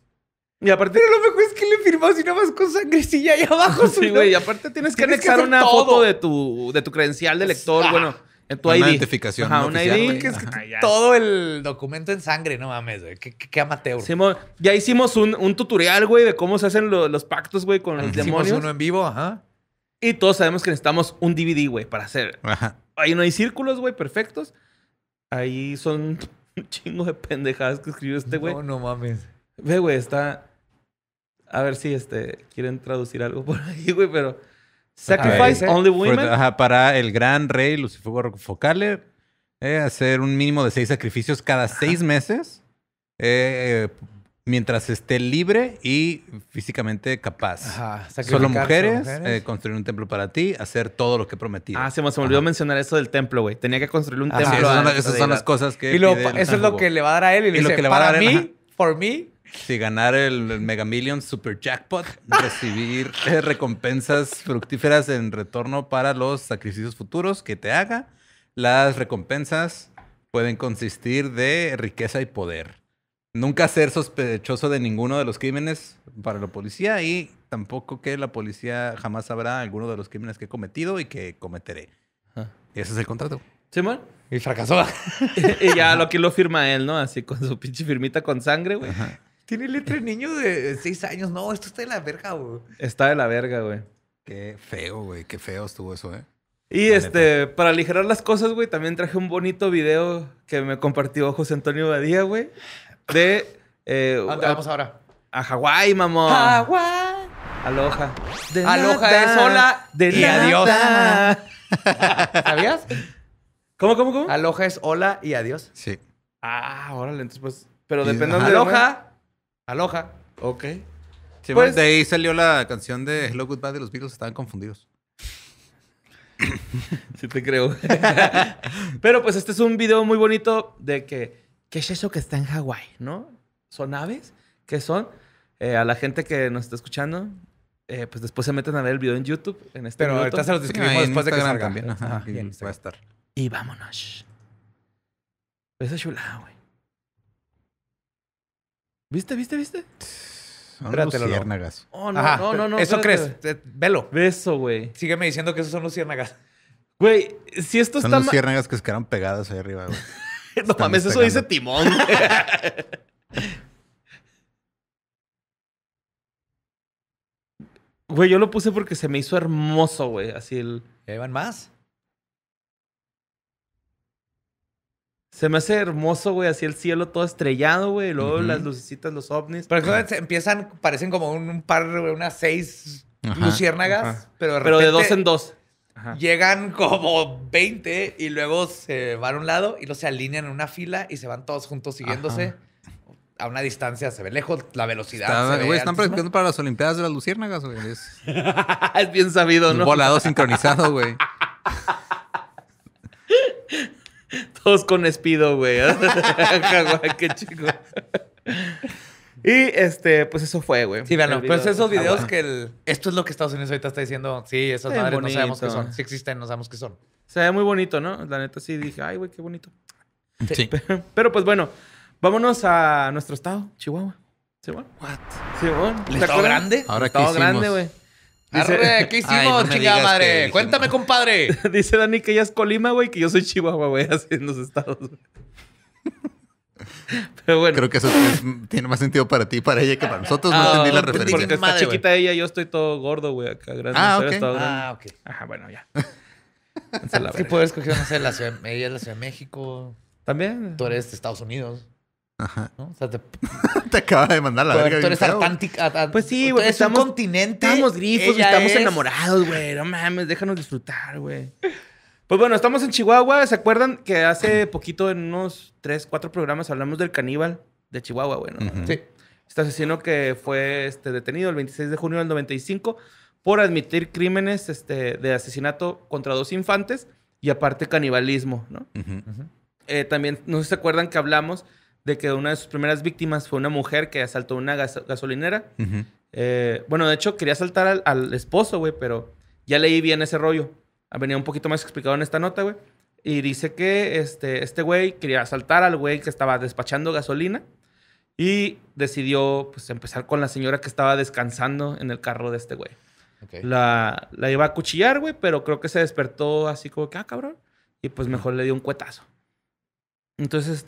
Y aparte... Pero lo mejor es que le firmó así nomás con sangrecilla ahí abajo. Sí, güey. Y aparte tienes que anexar una foto de tu credencial de lector. Ah, bueno, en tu ID. Una identificación. Ajá, una oficial, ID. Todo el documento en sangre. No mames, güey. Qué amateur. Ya hicimos un tutorial, güey, de cómo se hacen los pactos, güey, con los demonios. Hicimos uno en vivo, ajá. Y todos sabemos que necesitamos un DVD, güey, para hacer. Ajá. Ahí no hay círculos, güey, perfectos. Ahí son un chingo de pendejadas que escribió este güey. No, no mames. Ve, güey, está... A ver si quieren traducir algo por ahí, güey, pero... Sacrifice only women. Para el gran rey Lucifugo Focale, hacer un mínimo de 6 sacrificios cada 6 meses, mientras esté libre y físicamente capaz. Solo mujeres, construir un templo para ti, hacer todo lo que he prometido. Ah, se me olvidó mencionar eso del templo, güey. Tenía que construir un templo. Esas son las cosas que... Y eso es lo que le va a dar a él. Y le dice, para mí, por mí... Si ganar el Mega Millions Super Jackpot, recibir recompensas fructíferas en retorno para los sacrificios futuros que te haga. Las recompensas pueden consistir de riqueza y poder. Nunca ser sospechoso de ninguno de los crímenes para la policía y tampoco que la policía jamás sabrá alguno de los crímenes que he cometido y que cometeré. Ese es el contrato. ¿Simón? Y fracasó. Y ya aquí lo firma él, ¿no? Así con su pinche firmita con sangre, güey. Tiene letra de niño de 6 años. No, esto está de la verga, güey. Está de la verga, güey. Qué feo, güey. Qué feo estuvo eso, ¿eh? Y para aligerar las cosas, güey, también traje un bonito video que me compartió José Antonio Badía, güey. De... ¿A dónde vamos ahora? A Hawái, mamón. Hawái. Aloha. Aloha es hola y adiós. ¿Sabías? ¿Cómo? Aloha es hola y adiós. Sí. Ah, órale. Entonces, pues... Pero depende de... Aloha... Aloha. Ok. Sí, pues, de ahí salió la canción de Hello Goodbye de los Beatles. Estaban confundidos. Sí te creo. Pero pues este es un video muy bonito de que... ¿Qué es eso que está en Hawái, no? ¿Son aves? ¿Qué son? A la gente que nos está escuchando, pues después se meten a ver el video en YouTube. Pero minuto. Ahorita se los describimos después de que salga. También. Ajá, bien, va a estar. Y vámonos. Esa chulada, güey. ¿Viste? Son luciérnagas. Oh, no. Eso crees. Velo. Eso, güey. Sígueme diciendo que esos son luciérnagas. Güey, si esto son luciérnagas que se quedaron pegadas ahí arriba, güey. No mames, eso dice Timón. Güey, yo lo puse porque se me hizo hermoso, güey. Así el... ¿Ya van más? Se me hace hermoso, güey, así el cielo todo estrellado, güey. Luego las lucecitas, los ovnis. Pero empiezan, parecen como un par, unas 6 luciérnagas. Pero de repente... Pero de 2 en 2. Llegan como 20 y luego se van a un lado y luego se alinean en una fila y se van todos juntos siguiéndose. A una distancia se ve lejos, la velocidad. Están practicando para las Olimpiadas de las luciérnagas, güey. Es bien sabido, ¿no? Un volado sincronizado, güey. Todos con espido, güey. Qué chico. Y pues eso fue, güey. Sí, vean, pues esos videos que esto es lo que Estados Unidos ahorita está diciendo. Sí, esas madres bonito. No sabemos qué son. Si existen, no sabemos qué son. Se ve muy bonito, ¿no? La neta sí dije, ay, güey, qué bonito. Sí. Pero pues bueno, vámonos a nuestro estado, Chihuahua. ¿Simón? ¿Estado grande? Ahora que hicimos. Grande, güey. Arre, ¿qué hicimos, no chingada madre? Que... Cuéntame, compadre. Dice Dani que ella es Colima, güey, que yo soy Chihuahua, güey, así en los estados. Pero bueno. Creo que eso tiene más sentido para ti y para ella que para nosotros. No entendí la referencia. Porque está madre, chiquita ella, yo estoy todo gordo, güey. Acá grande. Ah, ok. Ajá, bueno, ya. Sí, puedes escoger, no sé, ella es la Ciudad de México. También. Tú eres de Estados Unidos. Ajá. ¿No? O sea, te acaba de mandar la verga. Tú eres Antártica. Pues sí, güey. Es un continente. Estamos grifos, estamos enamorados, güey. No mames, déjanos disfrutar, güey. Pues bueno, estamos en Chihuahua. ¿Se acuerdan que hace poquito, en unos 3 o 4 programas, hablamos del caníbal de Chihuahua, güey? ¿No? Uh-huh. Sí. Este asesino que fue detenido el 26 de junio del 95 por admitir crímenes de asesinato contra 2 infantes y aparte canibalismo, ¿no? Uh-huh. También, no sé si se acuerdan que hablamos de que una de sus primeras víctimas fue una mujer que asaltó una gasolinera. Uh-huh. Bueno, de hecho, quería asaltar al esposo, güey, pero ya leí bien ese rollo. Venía un poquito más explicado en esta nota, güey. Y dice que este güey quería asaltar al güey que estaba despachando gasolina y decidió, pues, empezar con la señora que estaba descansando en el carro de este güey. Okay. La iba a acuchillar, güey, pero creo que se despertó así como que, ah, cabrón. Y pues mejor le dio un cuetazo. Entonces,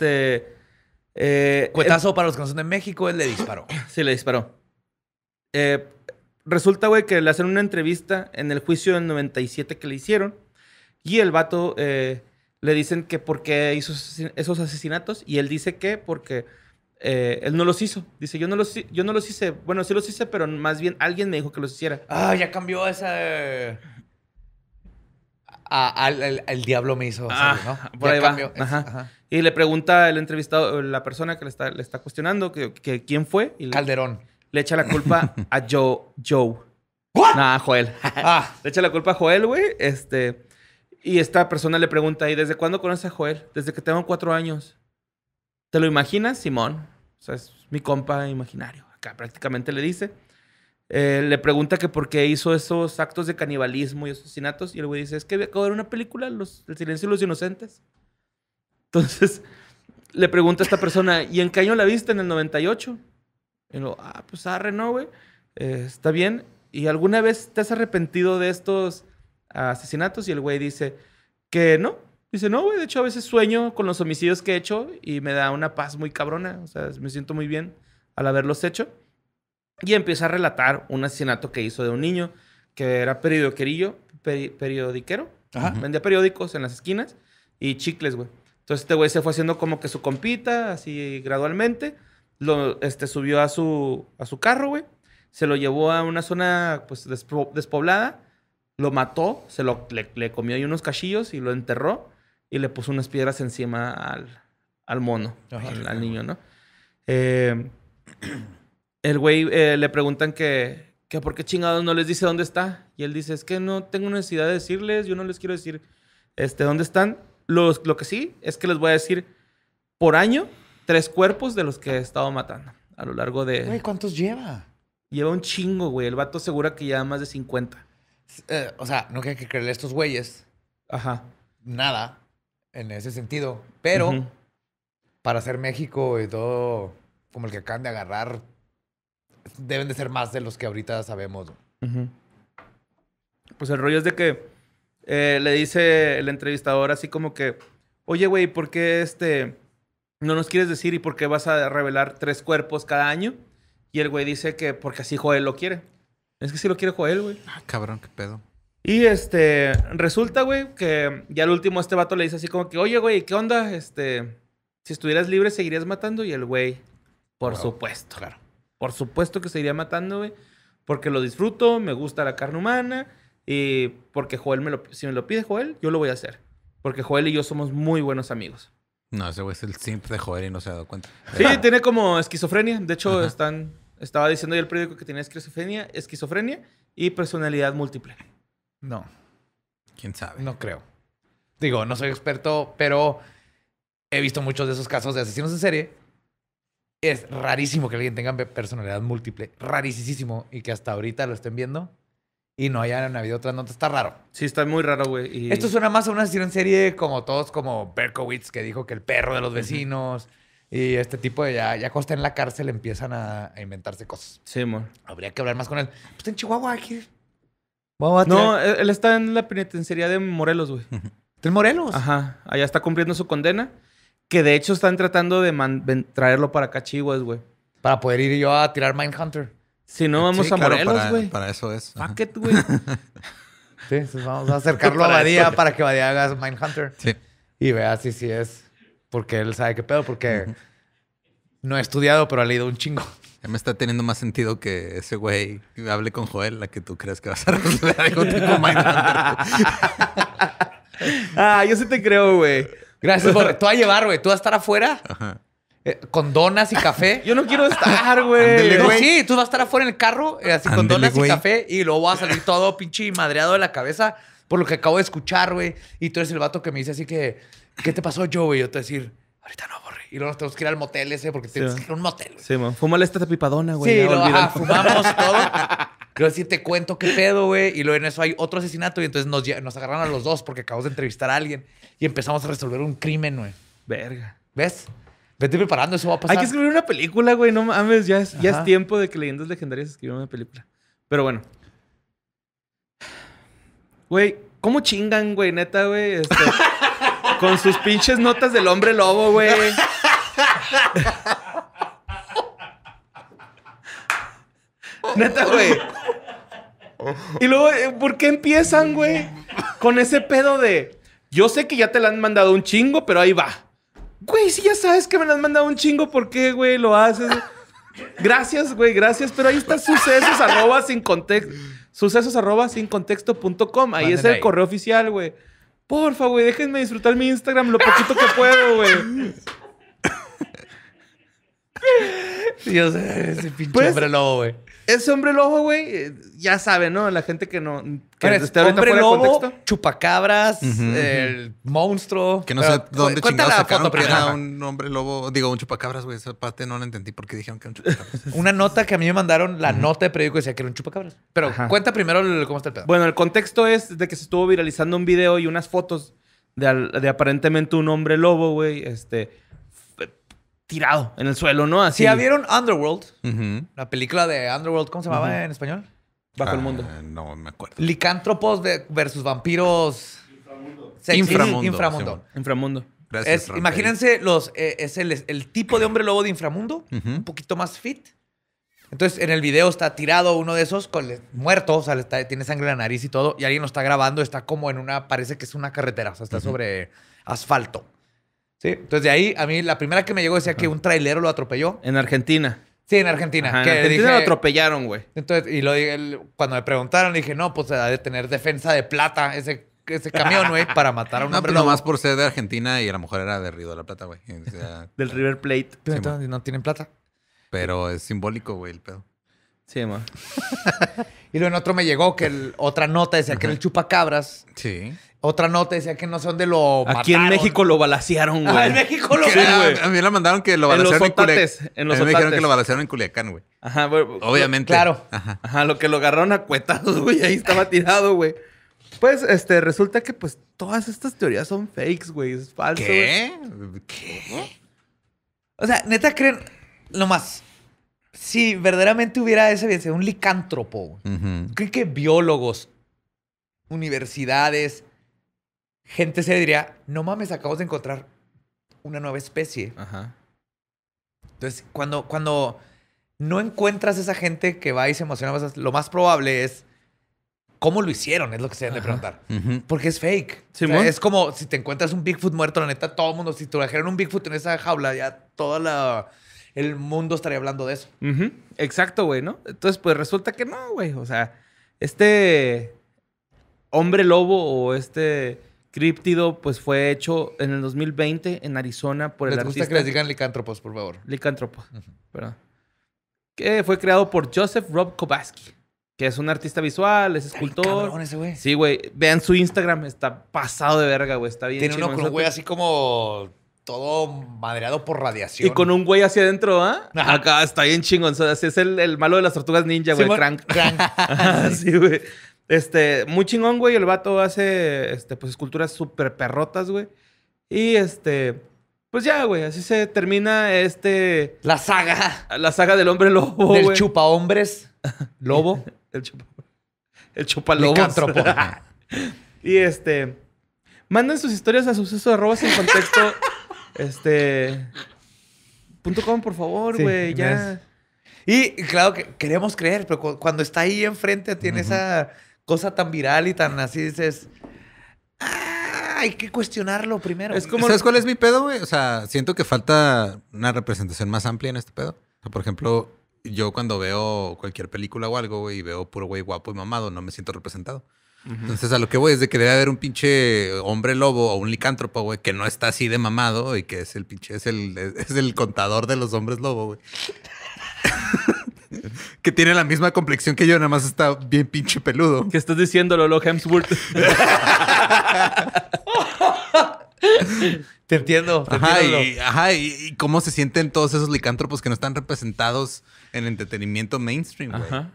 cuetazo, para los que no son de México, él le disparó. Sí, le disparó. Resulta, güey, que le hacen una entrevista en el juicio del 97 que le hicieron. Y el vato le dicen que por qué hizo esos asesinatos. Y él dice que porque él no los hizo. Dice, yo no los hice. Bueno, sí los hice, pero más bien alguien me dijo que los hiciera. Ah, ya cambió esa... El diablo me hizo hacerlo, ¿no? Por ahí va. Ajá. Ajá. Y le pregunta el entrevistado, la persona que le está cuestionando, que quién fue. Y Calderón. Le echa la culpa a Joe. ¿Qué? Nah, Joel. Le echa la culpa a Joel, güey. Y esta persona le pregunta, ¿y desde cuándo conoces a Joel? Desde que tengo 4 años. ¿Te lo imaginas, Simón? O sea, es mi compa imaginario. Acá prácticamente le dice. Le pregunta que por qué hizo esos actos de canibalismo y asesinatos. Y el güey dice, es que acabo de ver una película, El silencio de los inocentes. Entonces, le pregunta a esta persona, ¿y en qué año la viste? En el 98. Y luego, pues arre, no, güey. Está bien. ¿Y alguna vez te has arrepentido de estos asesinatos? Y el güey dice que no. Dice, no, güey. De hecho, a veces sueño con los homicidios que he hecho y me da una paz muy cabrona. O sea, me siento muy bien al haberlos hecho. Y empieza a relatar un asesinato que hizo de un niño que era periodiquero. Ajá. Vendía periódicos en las esquinas y chicles, güey. Entonces, este güey se fue haciendo como que su compita, así gradualmente. Subió a su carro, güey. Se lo llevó a una zona, pues, despoblada. Lo mató. Le comió ahí unos cachillos y lo enterró. Y le puso unas piedras encima al mono. Al niño, ¿no? El güey le preguntan que por qué chingados no les dice dónde está. Y él dice, es que no tengo necesidad de decirles. Yo no les quiero decir dónde están. Lo que sí es que les voy a decir por año 3 cuerpos de los que he estado matando a lo largo de... Güey, ¿cuántos lleva? Lleva un chingo, güey. El vato asegura que lleva más de 50. O sea, no hay que creerle a estos güeyes. Ajá. Nada en ese sentido. Pero para ser México y todo como el que acaban de agarrar, deben de ser más de los que ahorita sabemos. Pues el rollo es de que le dice el entrevistador así como que, oye, güey, ¿por qué no nos quieres decir y por qué vas a revelar 3 cuerpos cada año? Y el güey dice que porque así Joel lo quiere. Es que sí lo quiere Joel, güey. Ah, cabrón, qué pedo. Y resulta, güey, que ya al último vato le dice así como que, oye, güey, ¿qué onda? Si estuvieras libre, ¿seguirías matando? Y el güey, por supuesto. Claro. Por supuesto que seguiría matando, güey. Porque lo disfruto, me gusta la carne humana. Y porque Joel si me lo pide Joel, yo lo voy a hacer. Porque Joel y yo somos muy buenos amigos. No, ese güey es el simp de Joel y no se ha dado cuenta. Sí, tiene como esquizofrenia. De hecho, estaba diciendo yo el periódico que tenía esquizofrenia y personalidad múltiple. No. ¿Quién sabe? No creo. Digo, no soy experto, pero he visto muchos de esos casos de asesinos en serie. Es rarísimo que alguien tenga personalidad múltiple. Rarísimo. Y que hasta ahorita lo estén viendo y no hayan habido otras notas. Está raro. Sí, está muy raro, güey. Y... esto suena más a una asesino en serie como Berkowitz, que dijo que el perro de los vecinos y este tipo de ya cuando está en la cárcel empiezan a inventarse cosas. Sí, amor. Habría que hablar más con él. Pues está en Chihuahua. Aquí. No, él está en la penitenciaría de Morelos, güey. ¿Está en Morelos? Ajá. Allá está cumpliendo su condena. Que de hecho están tratando de traerlo para acá, Chihuahua, güey. Para poder ir yo a tirar Mindhunter. Si no, vamos sí, a claro, Morelos, güey. Para eso es. Fuck it, güey. Sí, vamos a acercarlo a Badía esto, para que Badía haga Mindhunter. Sí. Y vea si sí es. Porque él sabe qué pedo, porque no he estudiado, pero ha leído un chingo. Ya me está teniendo más sentido que ese güey hable con Joel, la que tú crees que vas a resolver algo tipo Mindhunter. Ah, yo sí te creo, güey. Gracias, por tú vas a llevar, güey. Tú vas a estar afuera. Ajá. Con donas y café. Yo no quiero estar, güey. No, sí, tú vas a estar afuera en el carro, así con donas y café, y luego vas a salir todo pinche madreado de la cabeza por lo que acabo de escuchar, güey. Y tú eres el vato que me dice así que, ¿qué te pasó, yo, güey? Yo te voy a decir, ahorita no, borre. Y luego nos tenemos que ir al motel ese, porque sí, tienes que ir a un motel, güey. Sí, man. Fúmale esta tapipadona, güey. Sí, luego, ajá, fumamos todo. Luego sí te cuento qué pedo, güey. Y luego en eso hay otro asesinato, y entonces nos agarraron a los dos porque acabamos de entrevistar a alguien y empezamos a resolver un crimen, güey. Verga. ¿Ves? Vete preparando, eso va a pasar. Hay que escribir una película, güey. No mames, ya es tiempo de que Leyendas Legendarias escriban una película. Pero bueno. Güey, ¿cómo chingan, güey? Neta, güey. Con sus pinches notas del hombre lobo, güey. Neta, güey. Y luego, ¿por qué empiezan, güey? Con ese pedo de... Yo sé que ya te la han mandado un chingo, pero ahí va. Güey, si ya sabes que me las mandado un chingo, ¿por qué, güey? Lo haces. Gracias, güey, gracias. Pero ahí están sucesos@sincontexto.com. Ahí es el correo oficial, güey. Porfa, güey, déjenme disfrutar mi Instagram lo poquito que puedo, güey. Dios, ese pinche hombre lobo, güey. Ese hombre lobo, güey, ya sabe, ¿no? La gente que no... Que esté ahorita fuera de contexto. Chupacabras, el monstruo... Que no sé dónde chingados sacaron que era un hombre lobo... Digo, un chupacabras, güey. Esa parte no la entendí porque dijeron que era un chupacabras. Una nota que a mí me mandaron, la nota de periódico decía que era un chupacabras. Pero cuenta primero cómo está el pedo. Bueno, el contexto es de que se estuvo viralizando un video y unas fotos de aparentemente un hombre lobo, güey, tirado en el suelo, ¿no? Así. ¿Ya vieron Underworld? La película de Underworld, ¿cómo se llamaba en español? Bajo el mundo. No me acuerdo. Licántropos versus vampiros. Inframundo. Inframundo. Gracias, imagínense, es el tipo de hombre lobo de inframundo, un poquito más fit. Entonces, en el video está tirado uno de esos, muerto, o sea, tiene sangre en la nariz y todo, y alguien lo está grabando, está como en una, parece que es una carretera, o sea, está sobre asfalto. Sí, entonces de ahí, a mí la primera que me llegó decía que un trailero lo atropelló. En Argentina. Sí, en Argentina. Ajá, que en Argentina dije, lo atropellaron, güey. Entonces, y cuando me preguntaron, dije, no, pues ha de tener defensa de plata ese camión, güey, para matar a un hombre. No, nomás por ser de Argentina y la mujer era de Río de la Plata, güey. O sea, del River Plate. Sí, no tienen plata. Pero es simbólico, güey, el pedo. Sí, man. Y luego en otro me llegó que otra nota decía que era el chupacabras. Sí. Otra nota decía que no sé dónde lo mataron. Aquí en México lo balacearon, güey. Ah, en México lo balacearon. Sí, a mí le mandaron que lo balacearon en Culiacán. En los otates. Me dijeron que lo balacearon en Culiacán, güey. Ajá, güey. Obviamente. Claro. Ajá, lo que lo agarraron a cuetazos, güey. Ahí estaba tirado, güey. Pues, resulta que, pues, todas estas teorías son fakes, güey. Es falso. ¿Qué? Güey. ¿Qué? O sea, neta creen nomás... Si verdaderamente hubiera ese un licántropo, creo que biólogos, universidades, gente se diría, no mames, acabamos de encontrar una nueva especie. Ajá. Entonces, cuando no encuentras esa gente que va y se emociona, lo más probable es cómo lo hicieron, es lo que se deben de preguntar. Porque es fake. O sea, es como si te encuentras un Bigfoot muerto, la neta, todo el mundo, si te trajeron un Bigfoot en esa jaula, ya toda la... El mundo estaría hablando de eso. Exacto, güey, ¿no? Entonces, pues, resulta que no, güey. O sea, este hombre lobo o este críptido, pues, fue hecho en el 2020 en Arizona por el artista... Les gusta que les digan licántropos, por favor. Licántropos, perdón. Que fue creado por Joseph Rob Kobaski, que es un artista visual, es escultor. Cabrón ese güey. Sí, güey. Vean su Instagram. Está pasado de verga, güey. Está bien. Tiene uno con un güey así como... Todo madreado por radiación. Y con un güey hacia adentro, ¿ah? ¿Eh? Acá está bien chingón. O sea, es el malo de las tortugas ninja, güey. Sí, Crank. Sí, güey. Muy chingón, güey. El vato hace, pues, esculturas súper perrotas, güey. Y, pues ya, güey. Así se termina la saga. La saga del hombre lobo, del chupa hombres. Lobo. El chupa lobos. Licántropo. Y, manden sus historias a sucesos@sincontexto .com, por favor, güey, sí, ya. Y claro que queremos creer, pero cuando está ahí enfrente tiene esa cosa tan viral y tan así, dices... Ah, hay que cuestionarlo primero. Es como... ¿Sabes cuál es mi pedo, güey? O sea, siento que falta una representación más amplia en este pedo. O sea, por ejemplo, yo cuando veo cualquier película o algo, güey, y veo puro güey guapo y mamado, no me siento representado. Entonces, a lo que voy es de que debe haber un pinche hombre lobo o un licántropo, güey, que no está así de mamado y que es el pinche, es el contador de los hombres lobo, güey. Que tiene la misma complexión que yo, nada más está bien pinche peludo. ¿Qué estás diciendo, Lolo Hemsworth? Te entiendo. Ajá, y cómo se sienten todos esos licántropos que no están representados en el entretenimiento mainstream, güey. Ajá.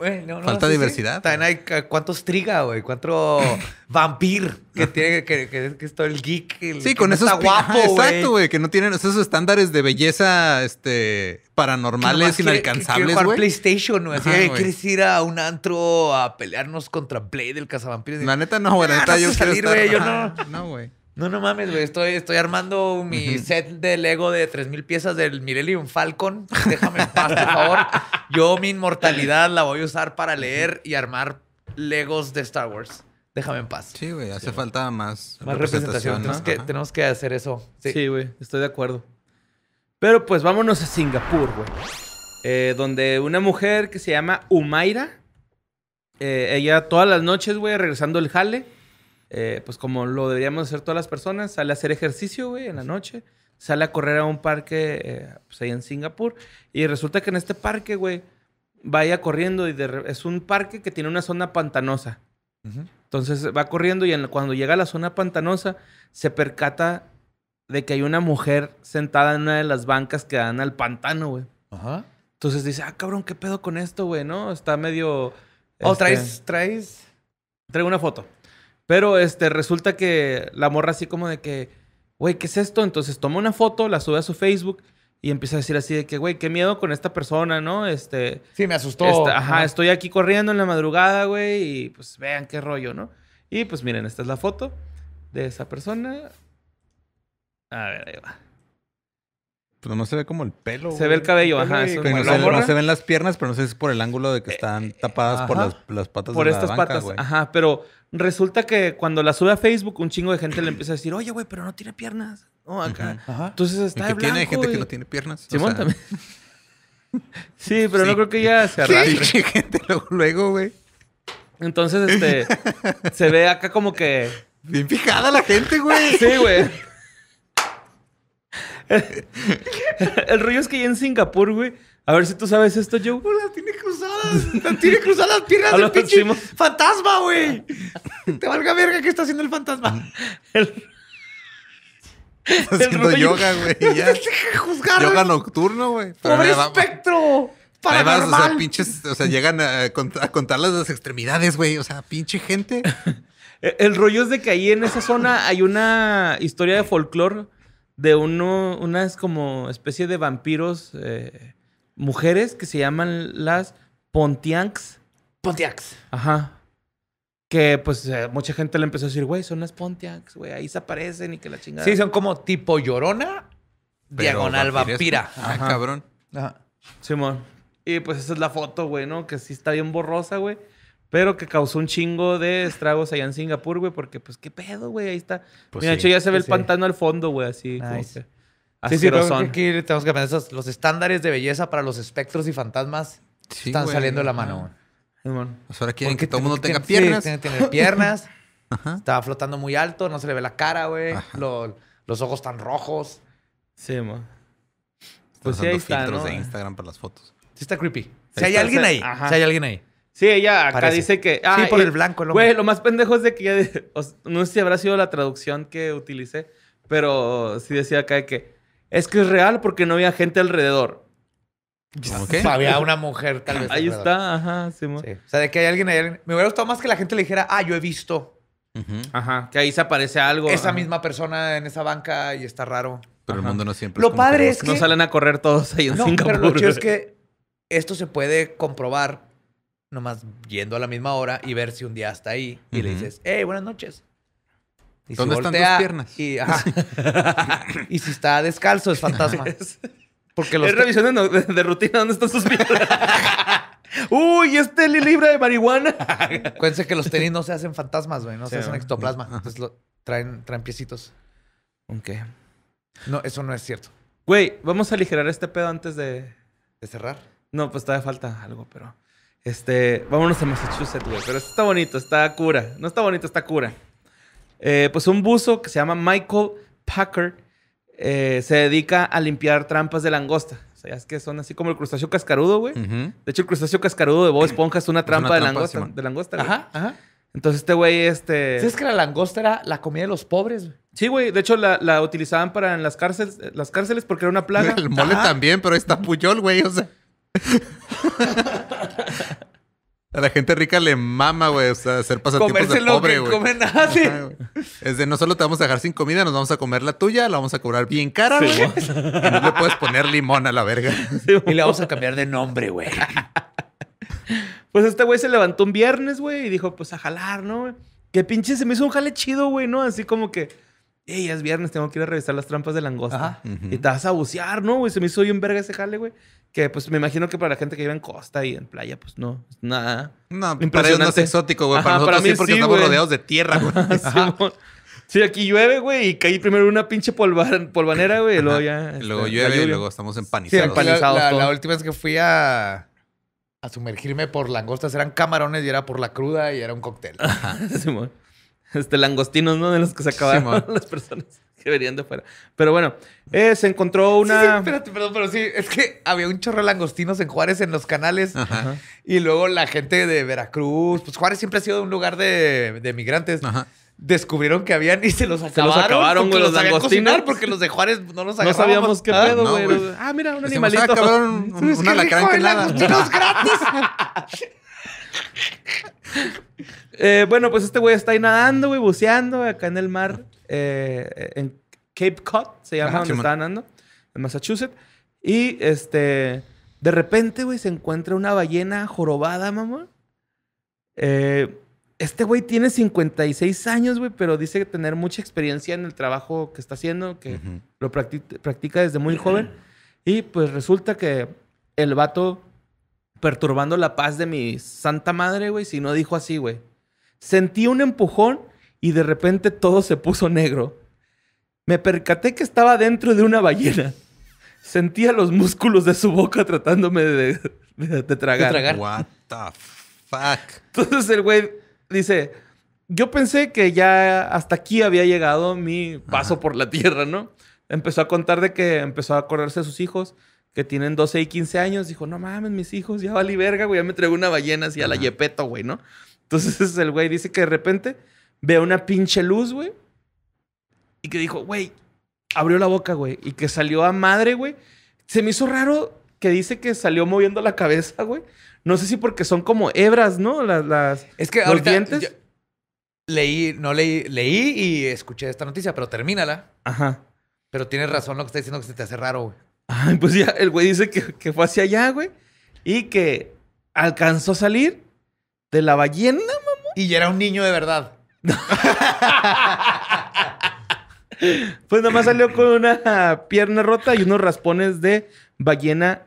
Wey, no, falta diversidad. También hay cuántos triga, güey. Cuántos vampir que tiene que es todo el geek. Sí, con esos guapos. Exacto, güey. Que no tienen esos estándares de belleza paranormales, inalcanzables, güey. PlayStation, güey. ¿Quieres ir a un antro a pelearnos contra Blade, el cazavampiro? La neta no, güey. La neta yo quiero estar... Yo no, güey. No mames, güey. Estoy armando mi set de Lego de 3000 piezas del Millennium Falcon. Déjame en paz, por favor. Yo mi inmortalidad la voy a usar para leer y armar Legos de Star Wars. Déjame en paz. Sí, güey. Hace falta más representación. Tenemos que hacer eso. Sí, güey. Estoy de acuerdo. Pero pues vámonos a Singapur, güey. Donde una mujer que se llama Umaira, ella todas las noches, güey, regresando del jale, pues como lo deberíamos hacer todas las personas, sale a hacer ejercicio, güey, en la noche. Sale a correr a un parque, pues ahí en Singapur. Y resulta que en este parque, güey, vaya corriendo. Es un parque que tiene una zona pantanosa. Entonces va corriendo y cuando llega a la zona pantanosa, se percata de que hay una mujer sentada en una de las bancas que dan al pantano, güey. Ajá. Entonces dice, ah, cabrón, ¿qué pedo con esto, güey? ¿No? Está medio... Traigo una foto. Pero resulta que la morra así como de que, güey, ¿qué es esto? Entonces toma una foto, la sube a su Facebook y empieza a decir así de que, güey, qué miedo con esta persona, ¿no? Sí, me asustó. Estoy aquí corriendo en la madrugada, güey, y pues vean qué rollo, ¿no? Y pues miren, esta es la foto de esa persona. A ver, ahí va. Pero no se ve como el pelo, güey. Se ve el cabello, ajá. Eso no se ven las piernas, pero no sé si es por el ángulo de que están tapadas por las patas de la banca, güey. Ajá, pero resulta que cuando la sube a Facebook, un chingo de gente le empieza a decir, oye, güey, pero no tiene piernas. No, acá. Entonces está de blanco, tiene gente que no tiene piernas. Simón también. Sí, pero no creo que ya se arrastre. Sí, gente luego, güey. Entonces, se ve acá como que... Bien fijada la gente, güey. Sí, güey. El rollo es que ya en Singapur, güey. A ver si tú sabes esto, Joe. Las tiene cruzadas. Las tiene cruzadas las piernas del pinche fantasma, güey. Te valga verga que está haciendo el fantasma. Está haciendo yoga, güey. Yoga nocturno, güey. ¡Pobre espectro! Además, o sea, pinches... O sea, llegan a contar las extremidades, güey. O sea, pinche gente. El rollo es de que ahí en esa zona hay una historia de folclore de unas como especie de vampiros, mujeres que se llaman las Pontianx. Pontianx. Ajá. Que pues mucha gente le empezó a decir, güey, son las Pontianx, güey, ahí se aparecen y que la chingada. Sí, son como tipo llorona, pero diagonal vampira. Ajá, cabrón. Ajá. Simón. Y pues esa es la foto, güey, ¿no? Que sí está bien borrosa, güey. Pero que causó un chingo de estragos allá en Singapur, güey. Porque, pues, ¿qué pedo, güey? Ahí está. Pues mira, de hecho, ya se ve el pantano al fondo, güey. Así. Nice. Así sí, creo que aquí tenemos que pensar. Los estándares de belleza para los espectros y fantasmas están saliendo de la mano, güey. Pues ahora quieren que todo el mundo tenga piernas. Sí, tienen que tener piernas. Ajá. Estaba flotando muy alto. No se le ve la cara, güey. Los ojos tan rojos. Sí, man. Pues sí, ahí está, filtros de Instagram para las fotos. Sí está creepy. Si hay alguien ahí. Si hay alguien ahí. Sí, ella acá dice que... Ah, sí, por el blanco. Güey, lo más pendejo es de que... no sé si habrá sido la traducción que utilicé, pero sí decía acá de que... Es que es real porque no había gente alrededor. ¿Qué? Había una mujer tal vez ahí alrededor. Está, ajá, Simón. Sí. O sea, de que hay alguien ahí... Me hubiera gustado más que la gente le dijera... Ah, yo he visto. Ajá, que ahí se aparece algo. Esa misma persona en esa banca y está raro. Pero el mundo no siempre... Lo padre es que... No salen a correr todos ahí en Singapur. No, pero lo chido es que esto se puede comprobar... nomás yendo a la misma hora y ver si un día está ahí y le dices, hey, buenas noches. Y ¿dónde están tus piernas? Y, ajá, y si está descalzo, es fantasma. Porque los es revisión de rutina. ¿Dónde están sus piernas? ¡Uy! ¿Este libra de marihuana? Acuérdense que los tenis no se hacen fantasmas, güey. No se hacen ectoplasma. Entonces traen piecitos. Ok. No, eso no es cierto. Güey, vamos a aligerar este pedo antes de cerrar. No, pues todavía falta algo, pero... vámonos a Massachusetts, güey. Pero esto está bonito, está cura. No está bonito, está cura. Pues un buzo que se llama Michael Packard se dedica a limpiar trampas de langosta. O sea, es que son así como el crustáceo cascarudo, güey. Uh-huh. De hecho, el crustáceo cascarudo de Bob Esponja es una trampa, de langosta, güey. Ajá, ajá. Entonces, este güey, ¿sabes que la langosta era la comida de los pobres, güey? Sí, güey. De hecho, la utilizaban para en las cárceles porque era una plaga. El mole también, pero ahí está Puyol, güey. O sea... A la gente rica le mama, güey. O sea, hacer pasatiempos de pobre, güey. Es de no solo te vamos a dejar sin comida, nos vamos a comer la tuya, la vamos a cobrar bien cara, güey. Sí, y no le puedes poner limón a la verga. Sí, y le vamos a cambiar de nombre, güey. Pues este güey se levantó un viernes, güey, y dijo, pues a jalar, ¿no, güey? Que pinche se me hizo un jale chido, güey, ¿no? Así como que, hey, es viernes, tengo que ir a revisar las trampas de langosta. Uh-huh. Y te vas a bucear, ¿no, güey? Se me hizo bien verga ese jale, güey. Que pues me imagino que para la gente que vive en costa y en playa, pues no, nada. No, para ellos no es exótico, güey. Para nosotros para mí, sí, porque estamos rodeados de tierra, güey. Sí, aquí llueve, güey, y caí primero una pinche polvanera, güey, y luego ya... luego llueve y luego estamos empanizados. Sí, empanizados. La última vez que fui a sumergirme por langostas. Eran camarones y era por la cruda y era un cóctel. Ajá. Sí, langostinos, ¿no? De los que se acabaron las personas que venían de fuera. Pero bueno, se encontró una... Sí, espérate, perdón, pero sí. Es que había un chorro de langostinos en Juárez, en los canales. Ajá. Y luego la gente de Veracruz. Pues Juárez siempre ha sido un lugar de migrantes. Ajá. Descubrieron que habían y se los acabaron güey, los langostinos. Porque los de Juárez no los agarraban. No sabíamos qué pedo, güey. No, mira, un animalito. Se acabaron un alacrán que nada. ¡Langostinos gratis! Bueno, pues este güey está ahí nadando, güey, buceando acá en el mar. En Cape Cod, se llama donde está nadando. En Massachusetts. Y de repente, güey, se encuentra una ballena jorobada, mamá. Este güey tiene 56 años, güey, pero dice tener mucha experiencia en el trabajo que está haciendo, que lo practica desde muy joven. Y pues resulta que el vato, perturbando la paz de mi santa madre, güey, si no dijo así, güey. Sentí un empujón y de repente todo se puso negro. Me percaté que estaba dentro de una ballena. Sentía los músculos de su boca tratándome de tragar. What the fuck? Entonces el güey... dice, yo pensé que ya hasta aquí había llegado mi paso por la tierra, ¿no? Empezó a contar de que empezó a acordarse de sus hijos, que tienen 12 y 15 años. Dijo, no mames, mis hijos, ya vale verga, güey. Ya me traigo una ballena así a la yepeto, güey, ¿no? Entonces el güey dice que de repente ve una pinche luz, güey. Y que dijo, güey, abrió la boca, güey. Y que salió a madre, güey. Se me hizo raro que dice que salió moviendo la cabeza, güey. No sé si porque son como hebras, ¿no? Es que los dientes. Leí y escuché esta noticia, pero termínala. Ajá. Pero tienes razón lo que está diciendo, que se te hace raro, güey. Ay, pues ya el güey dice que fue hacia allá, güey. Y que alcanzó a salir de la ballena, mamá. Y ya era un niño de verdad. Pues nomás salió con una pierna rota y unos raspones de ballena.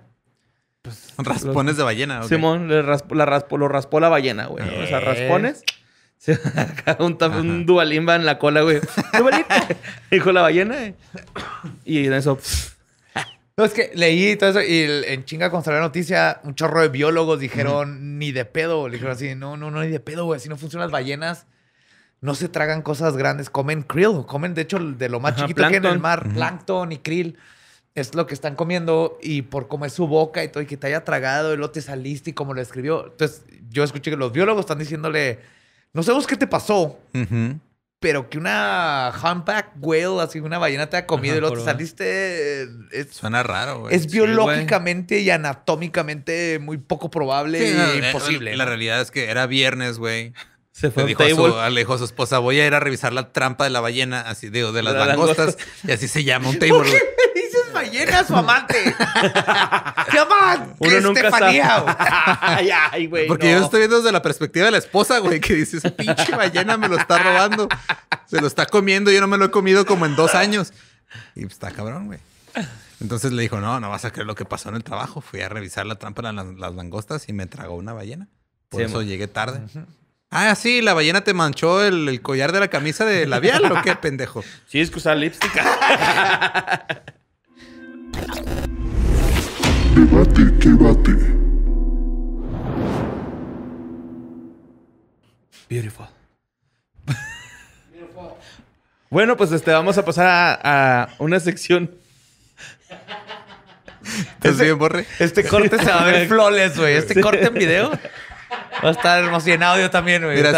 Pues, raspones de ballena, okay. Simón, lo raspó la ballena, güey. O sea, raspones. un Duvalimba en la cola, güey. ¡Duvalita! Dijo la ballena. Y en eso... No, es que leí todo eso y en chinga contra la noticia, un chorro de biólogos dijeron, ni de pedo. Le dijeron así, no, ni de pedo, güey. Así no funcionan las ballenas. No se tragan cosas grandes. Comen krill. Comen, de hecho, de lo más chiquito plancton. Que hay en el mar. Plancton y krill. Es lo que están comiendo y por comer su boca y todo, y que te haya tragado y luego te saliste y como lo escribió. Entonces, yo escuché que los biólogos están diciéndole, no sabemos qué te pasó, pero que una humpback whale, así una ballena te ha comido y luego te saliste... suena raro, güey. Es biológicamente y anatómicamente muy poco probable y imposible. La realidad es que era viernes, güey. Se fue le dijo a su esposa, voy a ir a revisar la trampa de la ballena, así digo, de las langostas. Y así se llama un table. ¿Por qué me dices ballena su amante? ¡Se llama Estefanía! Porque yo estoy viendo desde la perspectiva de la esposa, güey, que dice, esa pinche ballena me lo está robando. Se lo está comiendo. Yo no me lo he comido como en 2 años. Y está cabrón, güey. Entonces le dijo, no, no vas a creer lo que pasó en el trabajo. Fui a revisar la trampa de las langostas y me tragó una ballena. Por eso llegué tarde. Ah, sí, la ballena te manchó el collar de la camisa de labial, ¿o qué, pendejo? Sí, es que usaba lipstick. Debate, que bate. Beautiful. Beautiful. Bueno, pues vamos a pasar a una sección. Bien, Borre. Este corte se va a ver flawless, güey. Este corte en video va a estar hermoso y en audio también, güey. Mira,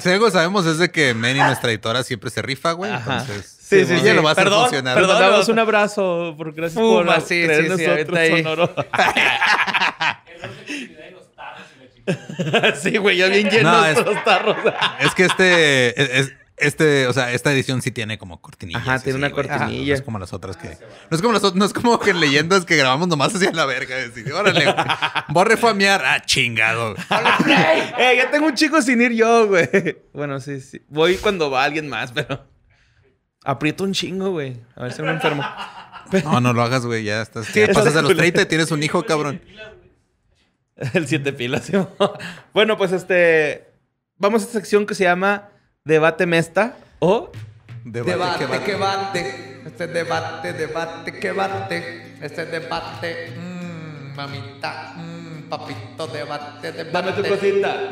si algo sabemos es de que Manny, nuestra editora, siempre se rifa, güey. Entonces, sí, ella lo va a hacer funcionar. Perdón, damos un abrazo. Gracias por nosotros. Sí, güey, ya bien llenos los tarros. Es que o sea, esta edición sí tiene como cortinillas. Ajá, tiene una cortinilla. No es como las otras que... No es como que leyendas que grabamos nomás hacia la verga. Decir, órale, güey. Borre fue a mear. Ah, chingado. Ya tengo un chico sin ir yo, güey. Bueno, sí. Voy cuando va alguien más, pero... Aprieto un chingo, güey. A ver si me enfermo. No, no lo hagas, güey. Ya estás... Ya pasas a los 30 y tienes un hijo, cabrón. El 7 pilas. ¿Sí? Bueno, pues vamos a esta sección que se llama Debate Mesta o... Debate. Debate. Debate. Mamita. Papito, debate. Dame tu cosita.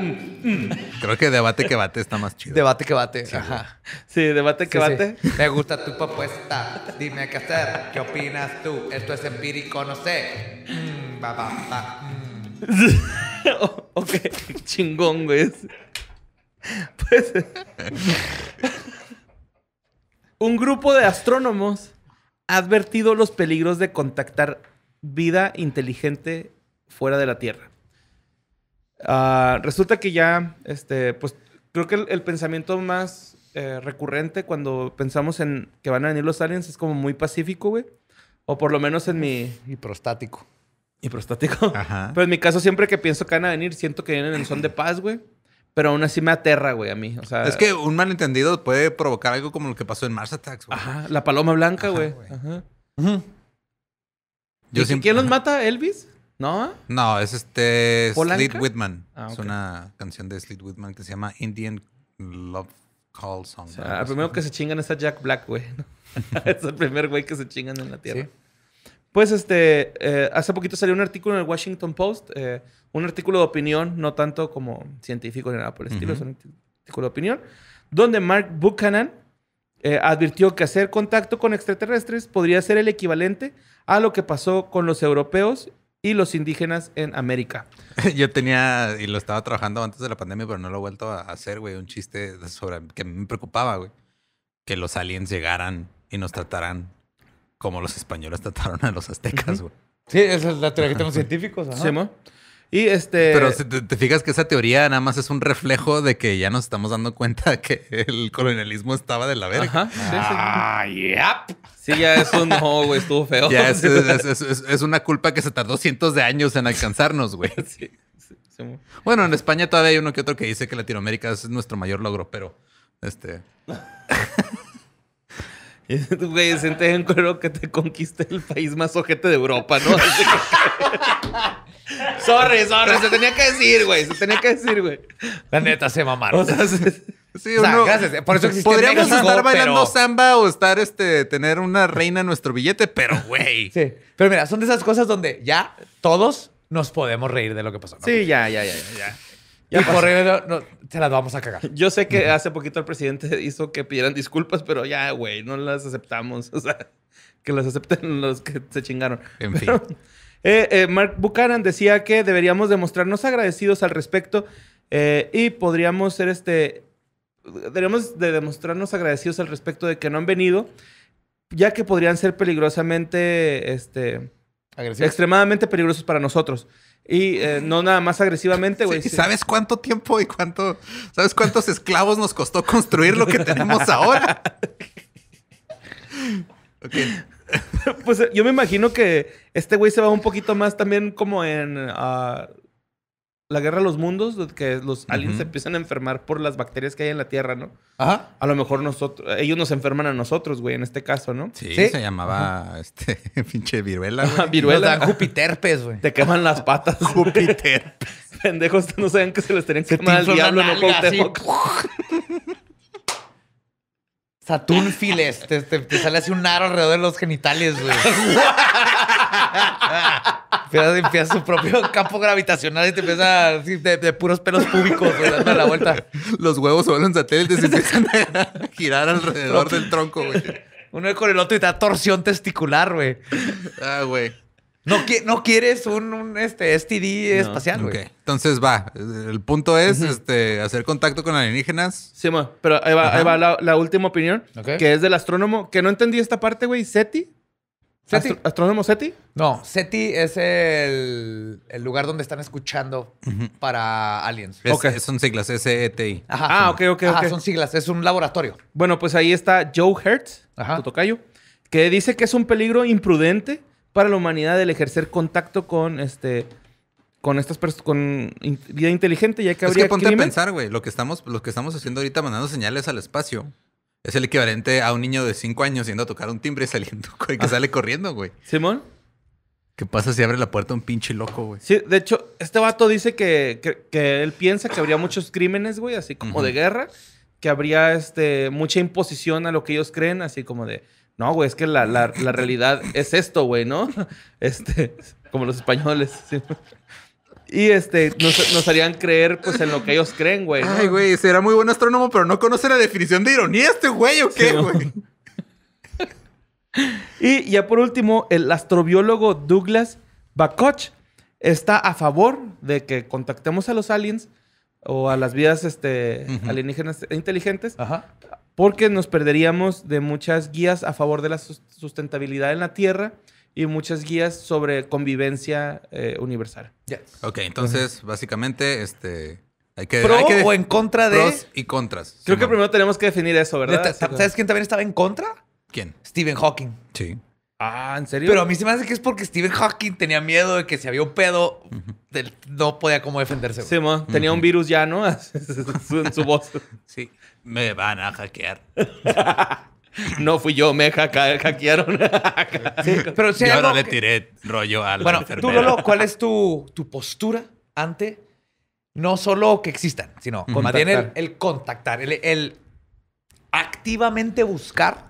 Creo que debate que bate está más chido. Debate que bate. Sí, ajá. Sí, debate que bate. Sí. Me gusta tu propuesta. Dime qué hacer. ¿Qué opinas tú? Esto es empírico, no sé. Ok, chingón, güey. Pues un grupo de astrónomos ha advertido los peligros de contactar vida inteligente fuera de la Tierra. Resulta que ya, pues creo que el pensamiento más recurrente cuando pensamos en que van a venir los aliens es como muy pacífico, güey. O por lo menos en mi... Y prostático. Y prostático. Ajá. Pero en mi caso, siempre que pienso que van a venir, siento que vienen en son de paz, güey. Pero aún así me aterra, güey, a mí. O sea, es que un malentendido puede provocar algo como lo que pasó en Mars Attacks, güey. Ajá. La paloma blanca, güey. Ajá. Yo siempre... ¿Quién los mata? ¿Elvis? ¿No? No, es Fleetwood Whitman. Ah, okay. Es una canción de Fleetwood Whitman que se llama Indian Love Call Song. O sea, el primero que se chingan es a Jack Black, güey. Es el primer güey que se chingan en la Tierra. ¿Sí? Pues hace poquito salió un artículo en el Washington Post, un artículo de opinión, no tanto como científico ni nada por el estilo, es un artículo de opinión, donde Mark Buchanan advirtió que hacer contacto con extraterrestres podría ser el equivalente a lo que pasó con los europeos y los indígenas en América. Yo tenía, y lo estaba trabajando antes de la pandemia, pero no lo he vuelto a hacer, güey, un chiste sobre que me preocupaba, güey, que los aliens llegaran y nos trataran como los españoles trataron a los aztecas, güey. Sí, esa es la teoría que tenemos científicos. Ajá. Sí, ¿no? Y pero te fijas que esa teoría nada más es un reflejo de que ya nos estamos dando cuenta que el colonialismo estaba de la verga. Ajá. Sí, yep. Sí, ya eso no, güey. Estuvo feo. Ya es una culpa que se tardó cientos de años en alcanzarnos, güey. Sí. Bueno, en España todavía hay uno que otro que dice que Latinoamérica es nuestro mayor logro, pero... Güey, senté en cuero que te conquiste el país más ojete de Europa, ¿no? sorry. Se tenía que decir, güey. La neta, se mamaron. O sea, gracias. Por eso existe podríamos México, estar bailando samba o estar, tener una reina en nuestro billete, pero, güey. Sí. Pero mira, son de esas cosas donde ya todos nos podemos reír de lo que pasó, ¿no? Sí, ya. Y por ello te las vamos a cagar. Yo sé que hace poquito el presidente hizo que pidieran disculpas, pero ya, güey, no las aceptamos. O sea, que las acepten los que se chingaron. En fin. Pero, Mark Buchanan decía que deberíamos demostrarnos agradecidos al respecto y podríamos ser Deberíamos de demostrarnos agradecidos al respecto de que no han venido, ya que podrían ser peligrosamente... Extremadamente peligrosos para nosotros. Y no nada más agresivamente, güey. Sí. ¿Sabes cuánto tiempo y sabes cuántos esclavos nos costó construir lo que tenemos ahora? Okay. Pues yo me imagino que este güey se va un poquito más también como en la guerra de los mundos, que los aliens se empiezan a enfermar por las bacterias que hay en la Tierra, ¿no? Ajá. A lo mejor nosotros, ellos nos enferman a nosotros, güey, en este caso, ¿no? Sí, ¿sí? Se llamaba, pinche viruela, güey. Viruela. Jupiterpes, güey. Te queman las patas. Jupiterpes. Pendejos, no sabían que se les tenían que quemar al diablo, no Cuauhtémoc. Saturnfiles. Te sale así un aro alrededor de los genitales, güey. Empieza su propio campo gravitacional y te empieza de puros pelos púbicos dando la vuelta. Los huevos se vuelven satélites y empiezan a girar alrededor del tronco, güey. Uno con el otro y te da torsión testicular, güey. Ah, güey. ¿No quieres un STD espacial, güey? Okay. Entonces, va. El punto es hacer contacto con alienígenas. Sí, ma. Pero ahí va la última opinión, que es del astrónomo, que no entendí esta parte, güey. SETI. ¿Astrónomo SETI? No, SETI es el lugar donde están escuchando para aliens. Son siglas, SETI. Ah, ok. Son siglas, es un laboratorio. Bueno, pues ahí está Joe Hertz, tu tocayo, que dice que es un peligro imprudente para la humanidad el ejercer contacto con vida inteligente, ya que habría crimen. Es que ponte a pensar, güey, lo que estamos haciendo ahorita, mandando señales al espacio. Es el equivalente a un niño de 5 años yendo a tocar un timbre y saliendo, güey, que sale corriendo, güey. ¿Simón? ¿Qué pasa si abre la puerta un pinche loco, güey? Sí, de hecho, este vato dice que él piensa que habría muchos crímenes, güey, así como de guerra. Que habría mucha imposición a lo que ellos creen, así como de... No, güey, es que la realidad es esto, güey, ¿no? Como los españoles, ¿sí? Y nos harían creer, pues, en lo que ellos creen, güey, ¿no? Ay, güey, será muy buen astrónomo, pero no conoce la definición de ironía güey, ¿o qué, güey? Sí, no. Y ya por último, el astrobiólogo Douglas Bacoch está a favor de que contactemos a los aliens o a las vidas alienígenas inteligentes. Ajá. Porque nos perderíamos de muchas guías a favor de la sustentabilidad en la Tierra y muchas guías sobre convivencia universal. Yes. Ok, entonces, básicamente, ¿Pro o en contra de...? Pros y contras. Creo que primero tenemos que definir eso, ¿verdad? ¿Sabes quién también estaba en contra? ¿Quién? Stephen Hawking. Sí. Ah, ¿en serio? Pero a mí se me hace que es porque Stephen Hawking tenía miedo de que si había un pedo, no podía como defenderse. Sí, man. Tenía un virus ya, ¿no? En su voz. Sí. Me van a hackear. No fui yo, me hackearon. Sí, pero si yo no le tiré rollo a la enfermera. Tú, Lolo, ¿cuál es tu postura ante no solo que existan, sino también el contactar, el activamente buscar?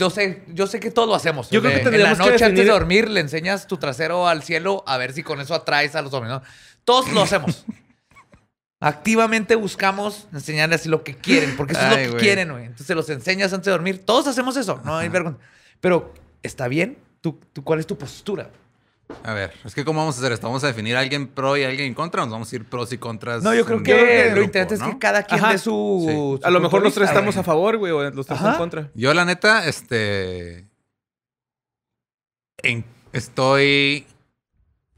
Yo sé que todos lo hacemos. Yo creo que en la noche antes de dormir le enseñas tu trasero al cielo a ver si con eso atraes a los hombres, ¿no? Todos lo hacemos. Activamente buscamos enseñarles así lo que quieren, porque eso es lo que quieren, güey. Entonces los enseñas antes de dormir. Todos hacemos eso, no hay vergüenza. Pero, ¿está bien? ¿Cuál es tu postura? A ver, es que ¿cómo vamos a hacer esto? ¿Vamos a definir a alguien pro y a alguien contra? ¿Nos vamos a ir pros y contras? No, yo creo que lo interesante es que cada quien dé su... A lo mejor los tres estamos a favor, güey, o los tres en contra. Yo, la neta, estoy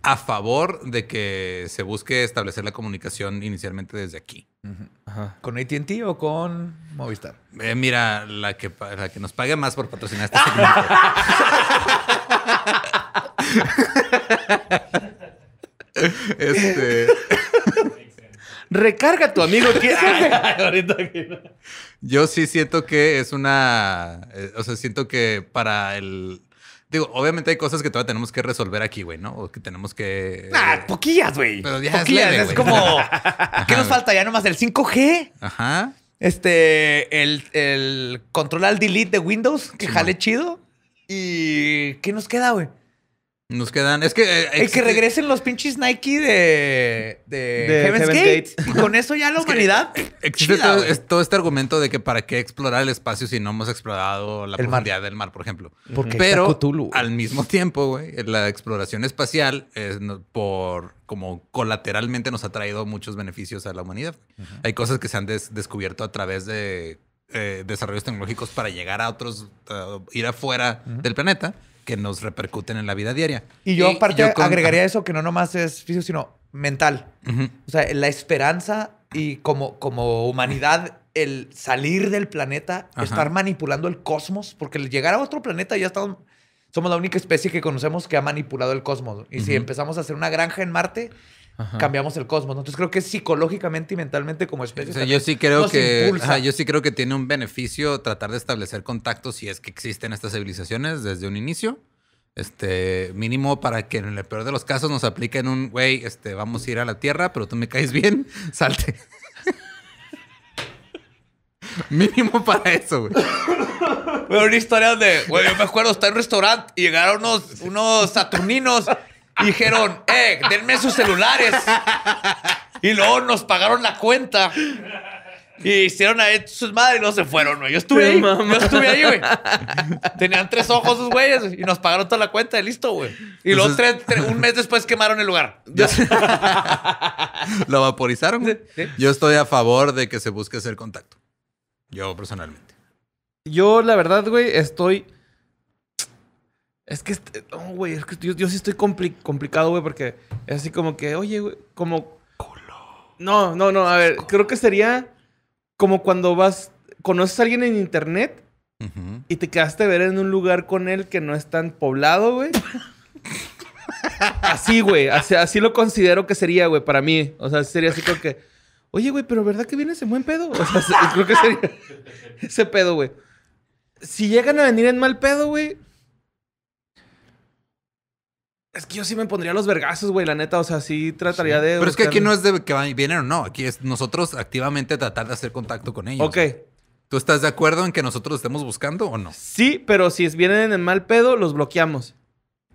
a favor de que se busque establecer la comunicación inicialmente desde aquí. ¿Con AT&T o con Movistar? Mira, la que nos pague más por patrocinar este segmento. Recarga a tu amigo. Yo sí siento que es una... O sea, siento que para el... Digo, obviamente hay cosas que todavía tenemos que resolver aquí, güey, ¿no? O que tenemos que... Poquillas, güey. Pero ya poquillas, es como... ¿Qué nos falta? Ya nomás el 5G. Ajá. El control al delete de Windows, que jale chido. ¿Y qué nos queda, güey? Nos quedan... Es que... que regresen los pinches Nike de Heaven's Gate. Y con eso ya la humanidad... Existe todo este argumento de que para qué explorar el espacio si no hemos explorado la profundidad del mar, por ejemplo. Pero al mismo tiempo, güey, la exploración espacial como colateralmente nos ha traído muchos beneficios a la humanidad. Hay cosas que se han descubierto a través de desarrollos tecnológicos para llegar a otros... ir afuera del planeta, que nos repercuten en la vida diaria. Y yo aparte agregaría eso, que no nomás es físico, sino mental. O sea, la esperanza y como humanidad, el salir del planeta, estar manipulando el cosmos, porque al llegar a otro planeta ya estamos... Somos la única especie que conocemos que ha manipulado el cosmos. Y si empezamos a hacer una granja en Marte, Ajá. Cambiamos el cosmos, ¿no? Entonces creo que psicológicamente y mentalmente como especie, o sea, yo sí creo que yo sí creo que tiene un beneficio tratar de establecer contactos, si es que existen estas civilizaciones desde un inicio, mínimo para que en el peor de los casos nos apliquen un güey, vamos a ir a la Tierra, pero tú me caes bien, salte. Mínimo para eso, güey. Bueno, una historia de, güey, yo me acuerdo, está en un restaurante y llegaron unos saturninos. Y dijeron, denme sus celulares. Y luego nos pagaron la cuenta. Y hicieron a sus madres y no se fueron, güey. Yo estuve ahí. Yo estuve ahí, güey. Tenían 3 ojos sus güeyes y nos pagaron toda la cuenta y listo, güey. Y luego un mes después quemaron el lugar. Lo vaporizaron, güey. ¿Sí? Yo estoy a favor de que se busque hacer contacto. Yo personalmente. Yo, la verdad, güey, estoy... Es que, no, güey, es que yo sí estoy complicado, güey, porque es así como que, oye, güey, como... No, a ver, creo que sería como cuando conoces a alguien en internet y te quedaste a ver en un lugar con él que no es tan poblado, güey. Así, güey, así lo considero que sería, güey, para mí. O sea, sería así como que, oye, güey, pero ¿verdad que vienes en buen pedo? O sea, creo que sería ese pedo, güey. Si llegan a venir en mal pedo, güey... Es que yo sí me pondría los vergazos, güey, la neta. O sea, sí trataría de... Pero buscarme. Es que aquí no es de que vienen o no. Aquí es nosotros activamente tratar de hacer contacto con ellos. Ok. ¿Tú estás de acuerdo en que nosotros estemos buscando o no? Sí, pero si vienen en mal pedo, los bloqueamos.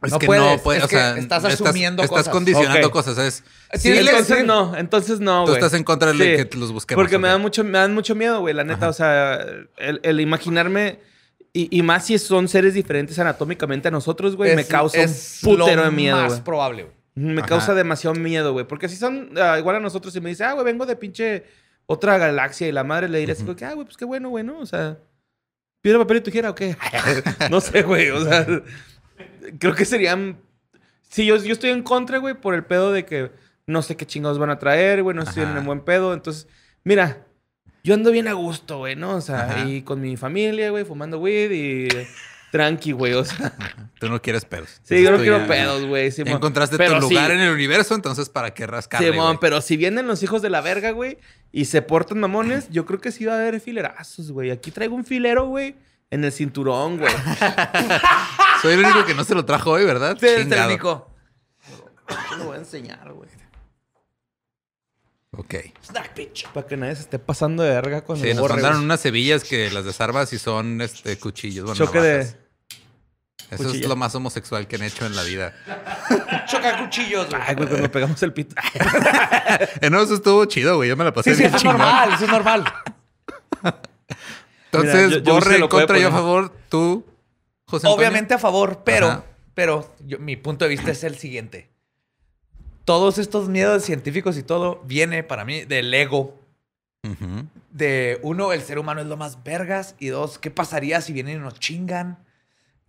Es no que puedes. No puedes. Es o sea, estás asumiendo cosas. Estás condicionando cosas, ¿sabes? Sí, entonces no, güey. Tú estás en contra de que los busquemos. Porque me dan mucho miedo, güey, la neta. Ajá. O sea, el imaginarme... Y más si son seres diferentes anatómicamente a nosotros, güey. Me causa un putero de miedo, güey. Es lo más probable, güey. Me causa demasiado miedo, güey. Porque si son igual a nosotros y me dice, ah, güey, vengo de pinche otra galaxia. Y la madre le dirá así, ah, güey, pues qué bueno, güey, ¿no? O sea, piedra, papel y tijera, ¿o qué? No sé, güey. O sea, creo que serían... Sí, yo estoy en contra, güey, por el pedo de que no sé qué chingados van a traer, güey. No estoy en buen pedo. Entonces, mira... Yo ando bien a gusto, güey, ¿no? O sea, ahí con mi familia, güey, fumando weed y tranqui, güey, o sea. Tú no quieres pedos. Sí, yo no quiero pedos, güey. Sí, encontraste tu lugar en el universo, entonces, ¿para qué rascarle? Sí, pero si vienen los hijos de la verga, güey, y se portan mamones, yo creo que sí va a haber filerazos, güey. Aquí traigo un filero, güey, en el cinturón, güey. Soy el único que no se lo trajo hoy, ¿verdad? Sí, es el único. Yo lo voy a enseñar, güey. Ok. Snack, bitch. Para que nadie se esté pasando de verga con el borre. Nos mandaron unas cebillas que las desarmas y son cuchillos. Bueno, choque navajas. Eso cuchilla. Es lo más homosexual que han hecho en la vida. Choca cuchillos, güey. Ay, güey, cuando pegamos el pito. No, eso estuvo chido, güey. Yo me la pasé bien chingón. Eso es normal. Entonces, mira, borre en contra, yo a favor. Tú, José Antonio. Obviamente a favor, pero mi punto de vista es el siguiente. Todos estos miedos científicos y todo viene para mí del ego. De uno, el ser humano es lo más vergas. Y dos, ¿qué pasaría si vienen y nos chingan?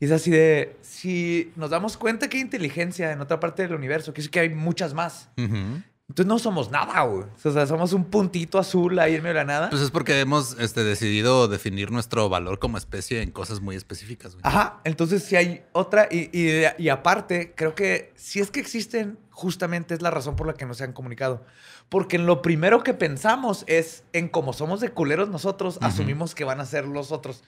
Y es así de... Si nos damos cuenta que hay inteligencia en otra parte del universo, que es que hay muchas más. Entonces no somos nada, güey. O sea, somos un puntito azul ahí en medio de la nada. Pues es porque hemos decidido definir nuestro valor como especie en cosas muy específicas, güey. Ajá. Entonces si hay otra... Y aparte, creo que si es que existen... Justamente es la razón por la que no se han comunicado. Porque lo primero que pensamos es en cómo somos de culeros nosotros, asumimos que van a ser los otros.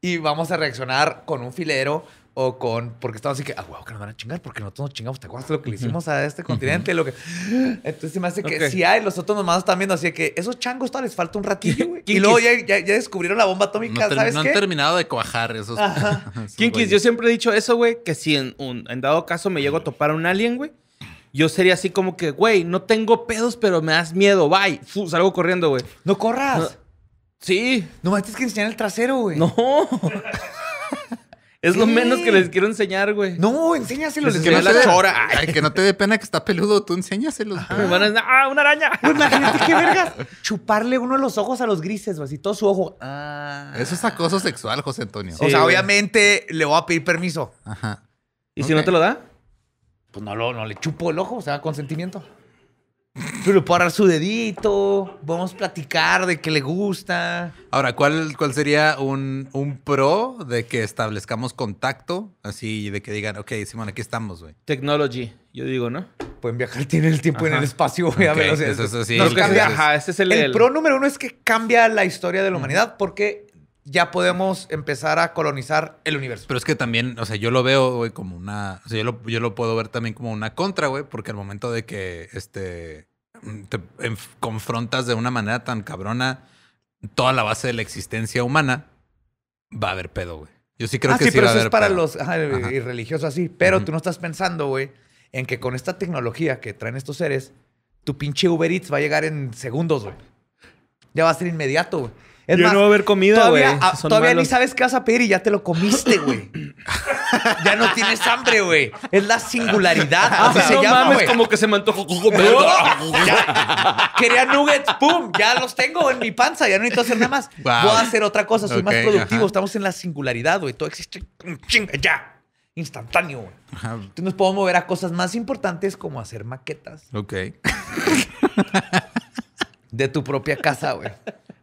Y vamos a reaccionar con un filero o con... Porque estamos así que, ah, wow, que nos van a chingar porque nosotros nos chingamos. ¿Te acuerdas lo que le hicimos a este continente? Lo que... Entonces se me hace que si hay, los otros nomás están viendo. Así que esos changos todavía les falta un ratillo, güey. Y luego ya descubrieron la bomba atómica, ¿sabes qué? No han terminado de cuajar esos... Kinkis, yo siempre he dicho eso, güey, que si en dado caso me llego a topar a un alien, güey, yo sería así como que, güey, no tengo pedos, pero me das miedo. Bye. Salgo corriendo, güey. No corras. No. Sí. Nomás tienes que enseñar el trasero, güey. No. Es lo menos que les quiero enseñar, güey. No, enséñaselos. Es que no la chora. Ay, que no te dé pena que está peludo. Tú enséñaselos. Me van a decir, ¡ah, una araña! Imagínate qué vergas. Chuparle uno de los ojos a los grises, güey. Así todo su ojo. Ah. Eso es acoso sexual, José Antonio. Sí, o sea, güey, obviamente le voy a pedir permiso. Ajá. ¿Y si no te lo da? Pues no le chupo el ojo, o sea, consentimiento. Pero le puedo agarrar su dedito, vamos a platicar de qué le gusta. Ahora, ¿cuál sería un pro de que establezcamos contacto? Así de que digan, ok, Simón, aquí estamos, güey. Technology, yo digo, ¿no? pueden viajar, tienen el tiempo y en el espacio, obviamente. Okay. O sea, eso sí, nos cambia. Ajá, ese es el pro número uno, es que cambia la historia de la humanidad porque ya podemos empezar a colonizar el universo. Pero es que también, o sea, yo lo veo, güey, como una... O sea, yo lo puedo ver también como una contra, güey, porque al momento de que te confrontas de una manera tan cabrona toda la base de la existencia humana, va a haber pedo, güey. Yo sí creo que sí, pero va a haber eso es para pedo. Los religiosos así. Pero tú no estás pensando, güey, en que con esta tecnología que traen estos seres, tu pinche Uber Eats va a llegar en segundos, güey. Ya va a ser inmediato, güey. Es más, no va a haber comida, güey. Todavía ni sabes qué vas a pedir y ya te lo comiste, güey. Ya no tienes hambre, güey. Es la singularidad. Así se llama, güey. Es como que se me antojó. Quería nuggets, pum. Ya los tengo en mi panza. Ya no necesito hacer nada más. Wow. Voy a hacer otra cosa. Soy más productivo. Ajá. Estamos en la singularidad, güey. Todo existe ya. Instantáneo, güey. Entonces nos podemos mover a cosas más importantes como hacer maquetas. Ok. De tu propia casa, güey.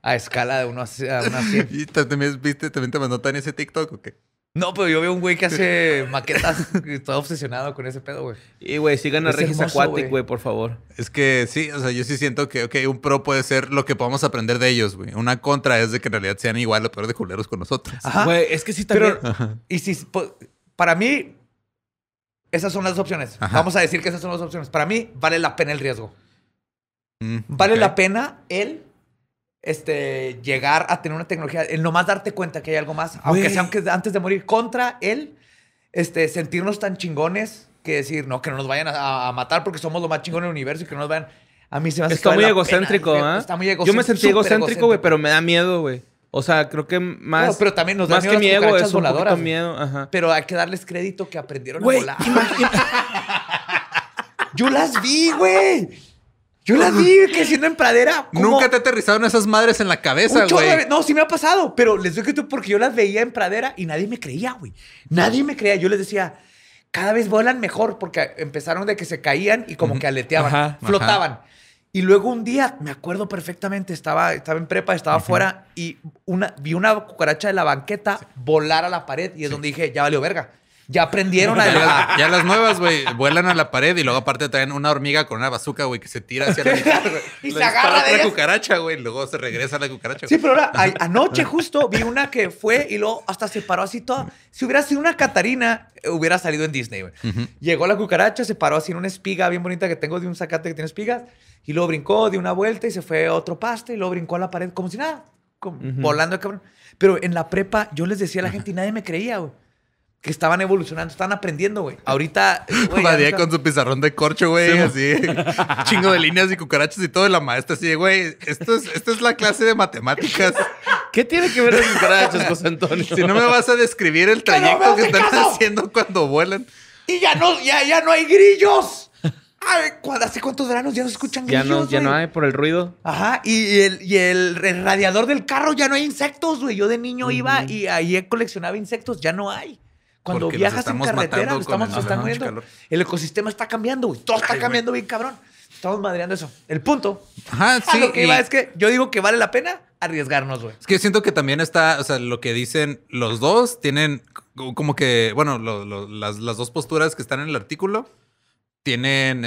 A escala de 1 a 100. ¿Y también te mandó Tania ese TikTok o qué? No, pero yo veo un güey que hace maquetas y está obsesionado con ese pedo, güey. Y, güey, sigan a Regis Aquatic, güey, por favor. Es que sí, o sea, yo sí siento que, ok, un pro puede ser lo que podamos aprender de ellos, güey. Una contra es de que en realidad sean igual o peor de culeros con nosotros. Ajá. Güey, es que sí también. Pero, y si, para mí, esas son las opciones. Ajá. Vamos a decir que esas son las opciones. Para mí, vale la pena el riesgo. Vale la pena el... llegar a tener una tecnología, el nomás darte cuenta que hay algo más, aunque sea antes de morir, contra el sentirnos tan chingones que decir, no, que no nos vayan a matar porque somos lo más chingón del universo y que no nos vayan. A mí se me hace que vale la pena. Está muy egocéntrico. Yo me sentí egocéntrico, güey, pero me da miedo, güey. O sea, creo que más... No, pero también nos da miedo las cucarachas voladoras. Miedo, ajá. Pero hay que darles crédito que aprendieron a volar. Yo las vi, güey. Yo las vi creciendo en pradera. ¿Cómo? Nunca te aterrizaron esas madres en la cabeza, güey. No, sí me ha pasado. Pero les digo que tú, porque yo las veía en pradera y nadie me creía, güey. Nadie me creía. Yo les decía, cada vez vuelan mejor porque empezaron de que se caían y como que aleteaban, flotaban. Ajá. Y luego un día, me acuerdo perfectamente, estaba en prepa, estaba afuera y vi una cucaracha de la banqueta volar a la pared y es donde dije, ya valió verga. Ya aprendieron a... Ya las nuevas, güey, vuelan a la pared y luego aparte traen una hormiga con una bazuca, güey, que se tira hacia la... y se agarra de la cucaracha, güey, y luego se regresa a la cucaracha. Sí, pero ahora, anoche justo vi una que fue y luego hasta se paró así toda... Si hubiera sido una Catarina, hubiera salido en Disney, güey. Llegó la cucaracha, se paró así en una espiga bien bonita que tengo de un zacate que tiene espigas y luego brincó, dio una vuelta y se fue a otro pasto y luego brincó a la pared como si nada, como volando, cabrón. Pero en la prepa yo les decía a la gente y nadie me creía, güey. Que estaban evolucionando, estaban aprendiendo, güey. Ahorita... Badía con su pizarrón de corcho, güey. Sí, así, chingo de líneas y cucarachas y todo. Y la maestra así, güey, esto es la clase de matemáticas. ¿Qué tiene que ver las cucarachas, José Antonio? Si no me vas a describir el trayecto que están haciendo cuando vuelan. Y ya no hay grillos. Ay, ¿hace cuántos veranos ya no se escuchan grillos, güey? Ya no hay por el ruido. Ajá. Y el radiador del carro ya no hay insectos, güey. Yo de niño iba y ahí coleccionaba insectos. Ya no hay. Cuando porque viajas en carretera, están muriendo. El ecosistema está cambiando, güey. Todo está cambiando bien, cabrón. Estamos madreando eso. El punto. Ajá, sí. Lo que iba es que yo digo que vale la pena arriesgarnos, güey. Es que yo siento que también está... O sea, lo que dicen los dos tienen como que... Bueno, las dos posturas que están en el artículo tienen...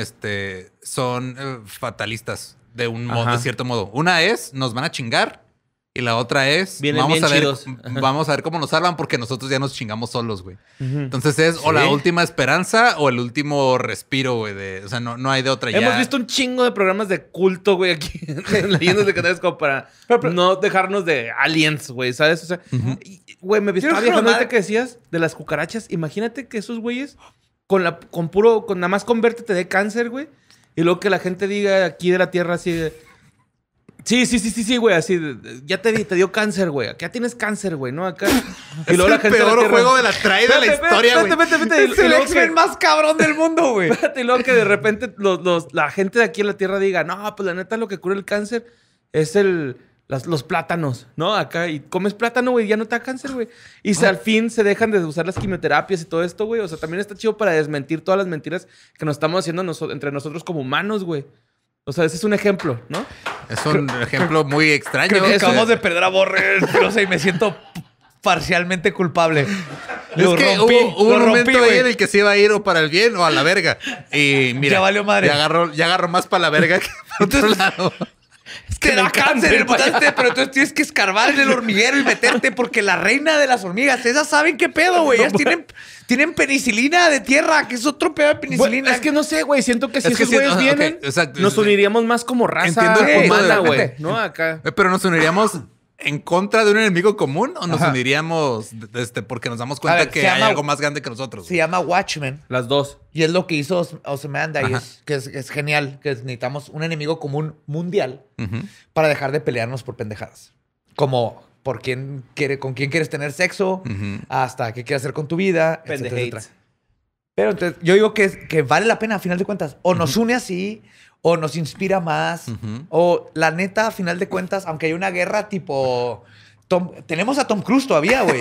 Son fatalistas de un modo, de cierto modo. Una es, nos van a chingar. Y la otra es, vamos a ver cómo nos salvan porque nosotros ya nos chingamos solos, güey. Entonces es o la última esperanza o el último respiro, güey. O sea, no hay de otra. Hemos visto un chingo de programas de culto, güey, aquí en Leyendas Legendarias como para no dejarnos de aliens, güey, ¿sabes? O sea, güey, me estaba viajando ahorita que decías de las cucarachas. Imagínate que esos güeyes con nada más con verte te dé cáncer, güey. Y luego que la gente diga aquí de la Tierra así de... Sí, güey. Así, ya te dio cáncer, güey. Acá tienes cáncer, güey, ¿no? Acá. Y luego la gente. Es el peor juego de la traída de la historia, güey. Es el X-Men más cabrón del mundo, güey. Espérate, y luego que de repente la gente de aquí en la Tierra diga, no, pues la neta lo que cura el cáncer es los plátanos, ¿no? Acá. Y comes plátano, güey, ya no te da cáncer, güey. Y al fin se dejan de usar las quimioterapias y todo esto, güey. O sea, también está chido para desmentir todas las mentiras que nos estamos haciendo entre nosotros como humanos, güey. O sea, ese es un ejemplo, ¿no? Es un ejemplo muy extraño. Acabamos de perder a Borre, no sé, y me siento parcialmente culpable. Lo es que rompí, hubo un momento ahí en el que se iba a ir o para el bien o a la verga. Y mira, ya valió madre. Ya agarro más para la verga que para otro lado. Es que te da cáncer, pero entonces tienes que escarbar en el hormiguero y meterte porque la reina de las hormigas, esas saben qué pedo, güey. Ellas tienen penicilina de tierra, que es otro pedo de penicilina. Bueno, es que no sé, güey. Siento que si esos güeyes vienen, okay, o sea, nos uniríamos más como raza humana, güey. No acá. Pero nos uniríamos... ¿En contra de un enemigo común o nos uniríamos porque nos damos cuenta que hay algo más grande que nosotros? Se llama Watchmen. Las dos. Y es lo que hizo Osamanda y es genial, que necesitamos un enemigo común mundial para dejar de pelearnos por pendejadas. Como con quién quieres tener sexo, hasta qué quieres hacer con tu vida, etcétera. Pero entonces yo digo que vale la pena a final de cuentas. O nos une así... O nos inspira más. O la neta, a final de cuentas, aunque hay una guerra tipo... tenemos a Tom Cruise todavía, güey.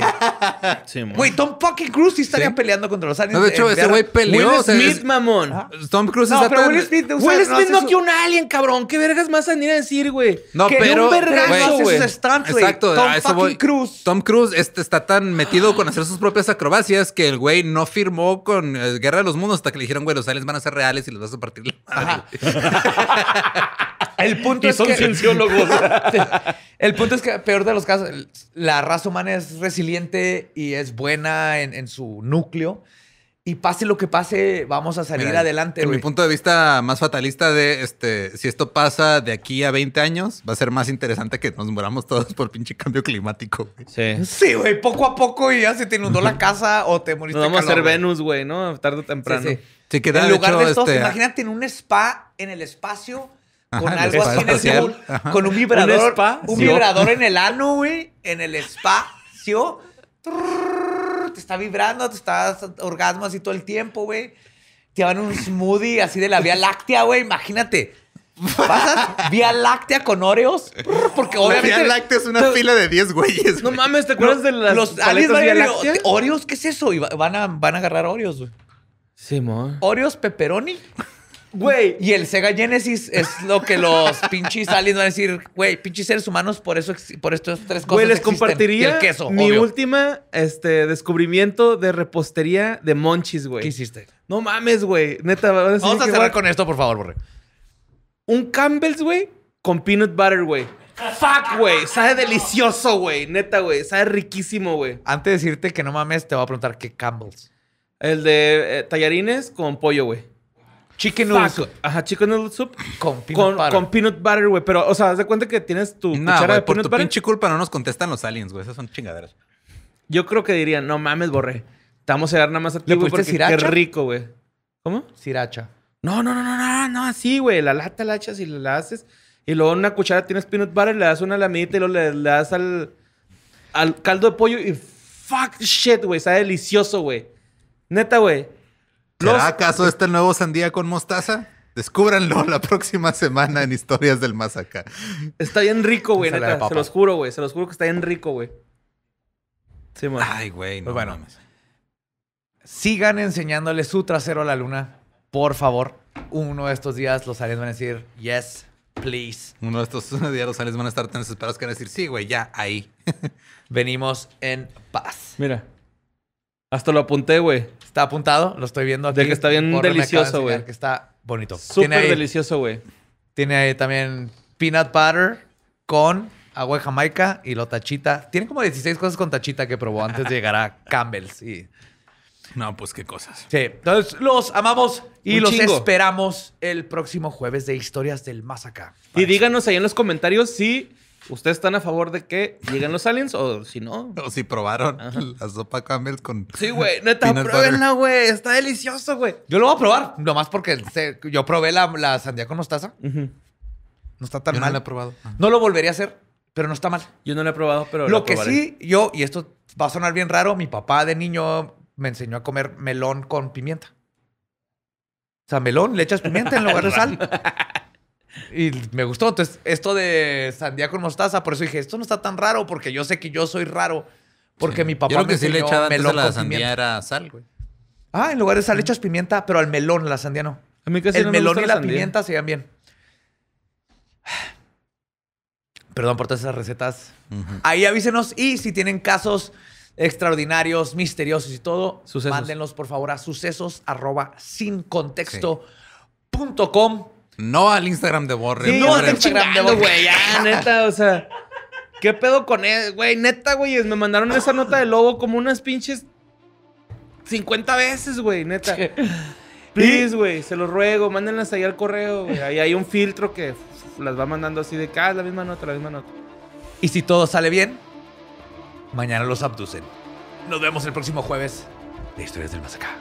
Güey, Tom fucking Cruise sí estaría peleando contra los aliens. No, de hecho, ese güey peleó. Will Smith, mamón. Tom Cruise está... No, pero Will Smith... Will Smith no que un alien, cabrón. ¿Qué vergas más van a decir, güey? No, pero... Que un vergazo, güey. Exacto. Tom fucking Cruise. Tom Cruise está tan metido con hacer sus propias acrobacias que el güey no firmó con Guerra de los Mundos hasta que le dijeron, güey, los aliens van a ser reales y los vas a partir la madre. El punto es que... son cienciólogos. El punto es que, peor de los casos, la raza humana es resiliente y es buena en su núcleo. Y pase lo que pase, vamos a salir adelante. En mi punto de vista más fatalista de, si esto pasa de aquí a 20 años, va a ser más interesante que nos muramos todos por pinche cambio climático. Güey. Sí, güey. Sí, poco a poco y ya se te inundó la casa o te moriste. Nos vamos a ser Venus, güey, ¿no? Tarde o temprano. Sí, que en lugar de estos, imagínate en un spa, en el espacio... Con algo así en el sur, con un vibrador. Un spa, vibrador en el ano, güey. En el espacio. Te está vibrando, te está orgasmo así todo el tiempo, güey. Te van un smoothie así de la Vía Láctea, güey. Imagínate. Pasas Vía Láctea con Oreos. Porque obviamente. La Vía Láctea es una fila de 10 güeyes. No mames, ¿te acuerdas de las paletas Vía Láctea? Oreos, ¿qué es eso? Y van a agarrar Oreos, güey. Sí, mo. Oreos, pepperoni. Güey, y el Sega Genesis es lo que los pinches aliens van a decir, güey, pinches seres humanos, por estos tres cosas. Güey, les compartiría el queso, mi última descubrimiento de repostería de monchis, güey. ¿Qué hiciste? No mames, güey. Neta, vamos a cerrar con esto, por favor, Borre. Un Campbell's, güey, con peanut butter, güey. Fuck, güey. Sabe delicioso, güey. Neta, güey. Sabe riquísimo, güey. Antes de decirte que no mames, te voy a preguntar qué Campbell's. El de tallarines con pollo, güey. Chicken noodle soup. Ajá, chicken noodle soup. Con peanut butter, güey. Pero, o sea, haz de cuenta que tienes tu cuchara de peanut butter. Por tu pinche culpa no nos contestan los aliens, güey. Esas son chingaderas. Yo creo que dirían, no mames, Borré. Te vamos a dar nada más a ti, güey, porque qué rico, güey. ¿Cómo? Sriracha. No, así, güey. La lata la echas y la haces. Y luego en una cuchara tienes peanut butter, le das una lamidita y luego le das al caldo de pollo y fuck shit, güey. Está delicioso, güey. Neta, güey. ¿Será acaso este nuevo sandía con mostaza? Descúbranlo la próxima semana en Historias del Más Acá. Está bien rico, güey, neta. Se los juro, güey. Se los juro que está bien rico, güey. Sí, man. Ay, güey. No, pues bueno, sigan enseñándole su trasero a la luna, por favor. Uno de estos días los aliens van a decir, yes, please. Uno de estos días los aliens van a estar tan desesperados que van a decir, sí, güey, ya, ahí. Venimos en paz. Mira. Hasta lo apunté, güey. Está apuntado, lo estoy viendo aquí. De que está bien delicioso, güey. Que está bonito. Súper delicioso, güey. Tiene ahí también peanut butter con agua de Jamaica y lo tachita. Tiene como 16 cosas con tachita que probó antes de llegar a Campbell's. Y... No, pues qué cosas. Sí. Entonces, los amamos y los esperamos el próximo jueves de Historias del Más Acá. Y díganos ahí en los comentarios si... ¿Ustedes están a favor de que lleguen los aliens o si no? O si probaron la sopa Campbell's con... Sí, güey. Neta, pruébenla, güey. Está delicioso, güey. Yo lo voy a probar. Nomás porque yo probé la sandía con mostaza. No está tan mal. No la he probado. No lo volvería a hacer, pero no está mal. Yo no la he probado, pero lo que sí, yo... Y esto va a sonar bien raro. Mi papá de niño me enseñó a comer melón con pimienta. O sea, melón, le echas pimienta en lugar de sal. Y me gustó. Entonces, esto de sandía con mostaza, por eso dije, esto no está tan raro, porque yo sé que yo soy raro. Porque mi papá me enseñó melón con pimienta. Yo creo que sí le echaba antes a la sandía era sal, güey. Ah, en lugar de sal echas pimienta, pero al melón, la sandía no. A mí casi no me gusta la sandía. El melón y la pimienta se llevan bien. Perdón por todas esas recetas. Ahí avísenos. Y si tienen casos extraordinarios, misteriosos y todo, sucesos, mándenlos por favor a sucesos@sincontexto.com. No al Instagram de Borre. Sí, no al Instagram de Borre, güey. Ya, neta, o sea... ¿Qué pedo con él? Güey, neta, güey. Me mandaron esa nota de lobo como unas pinches 50 veces, güey. Neta. Please, güey. Se los ruego. Mándenlas ahí al correo, güey. Ahí hay un filtro que las va mandando así de cada la misma nota, la misma nota. Y si todo sale bien, mañana los abducen. Nos vemos el próximo jueves de Historias del Más Acá.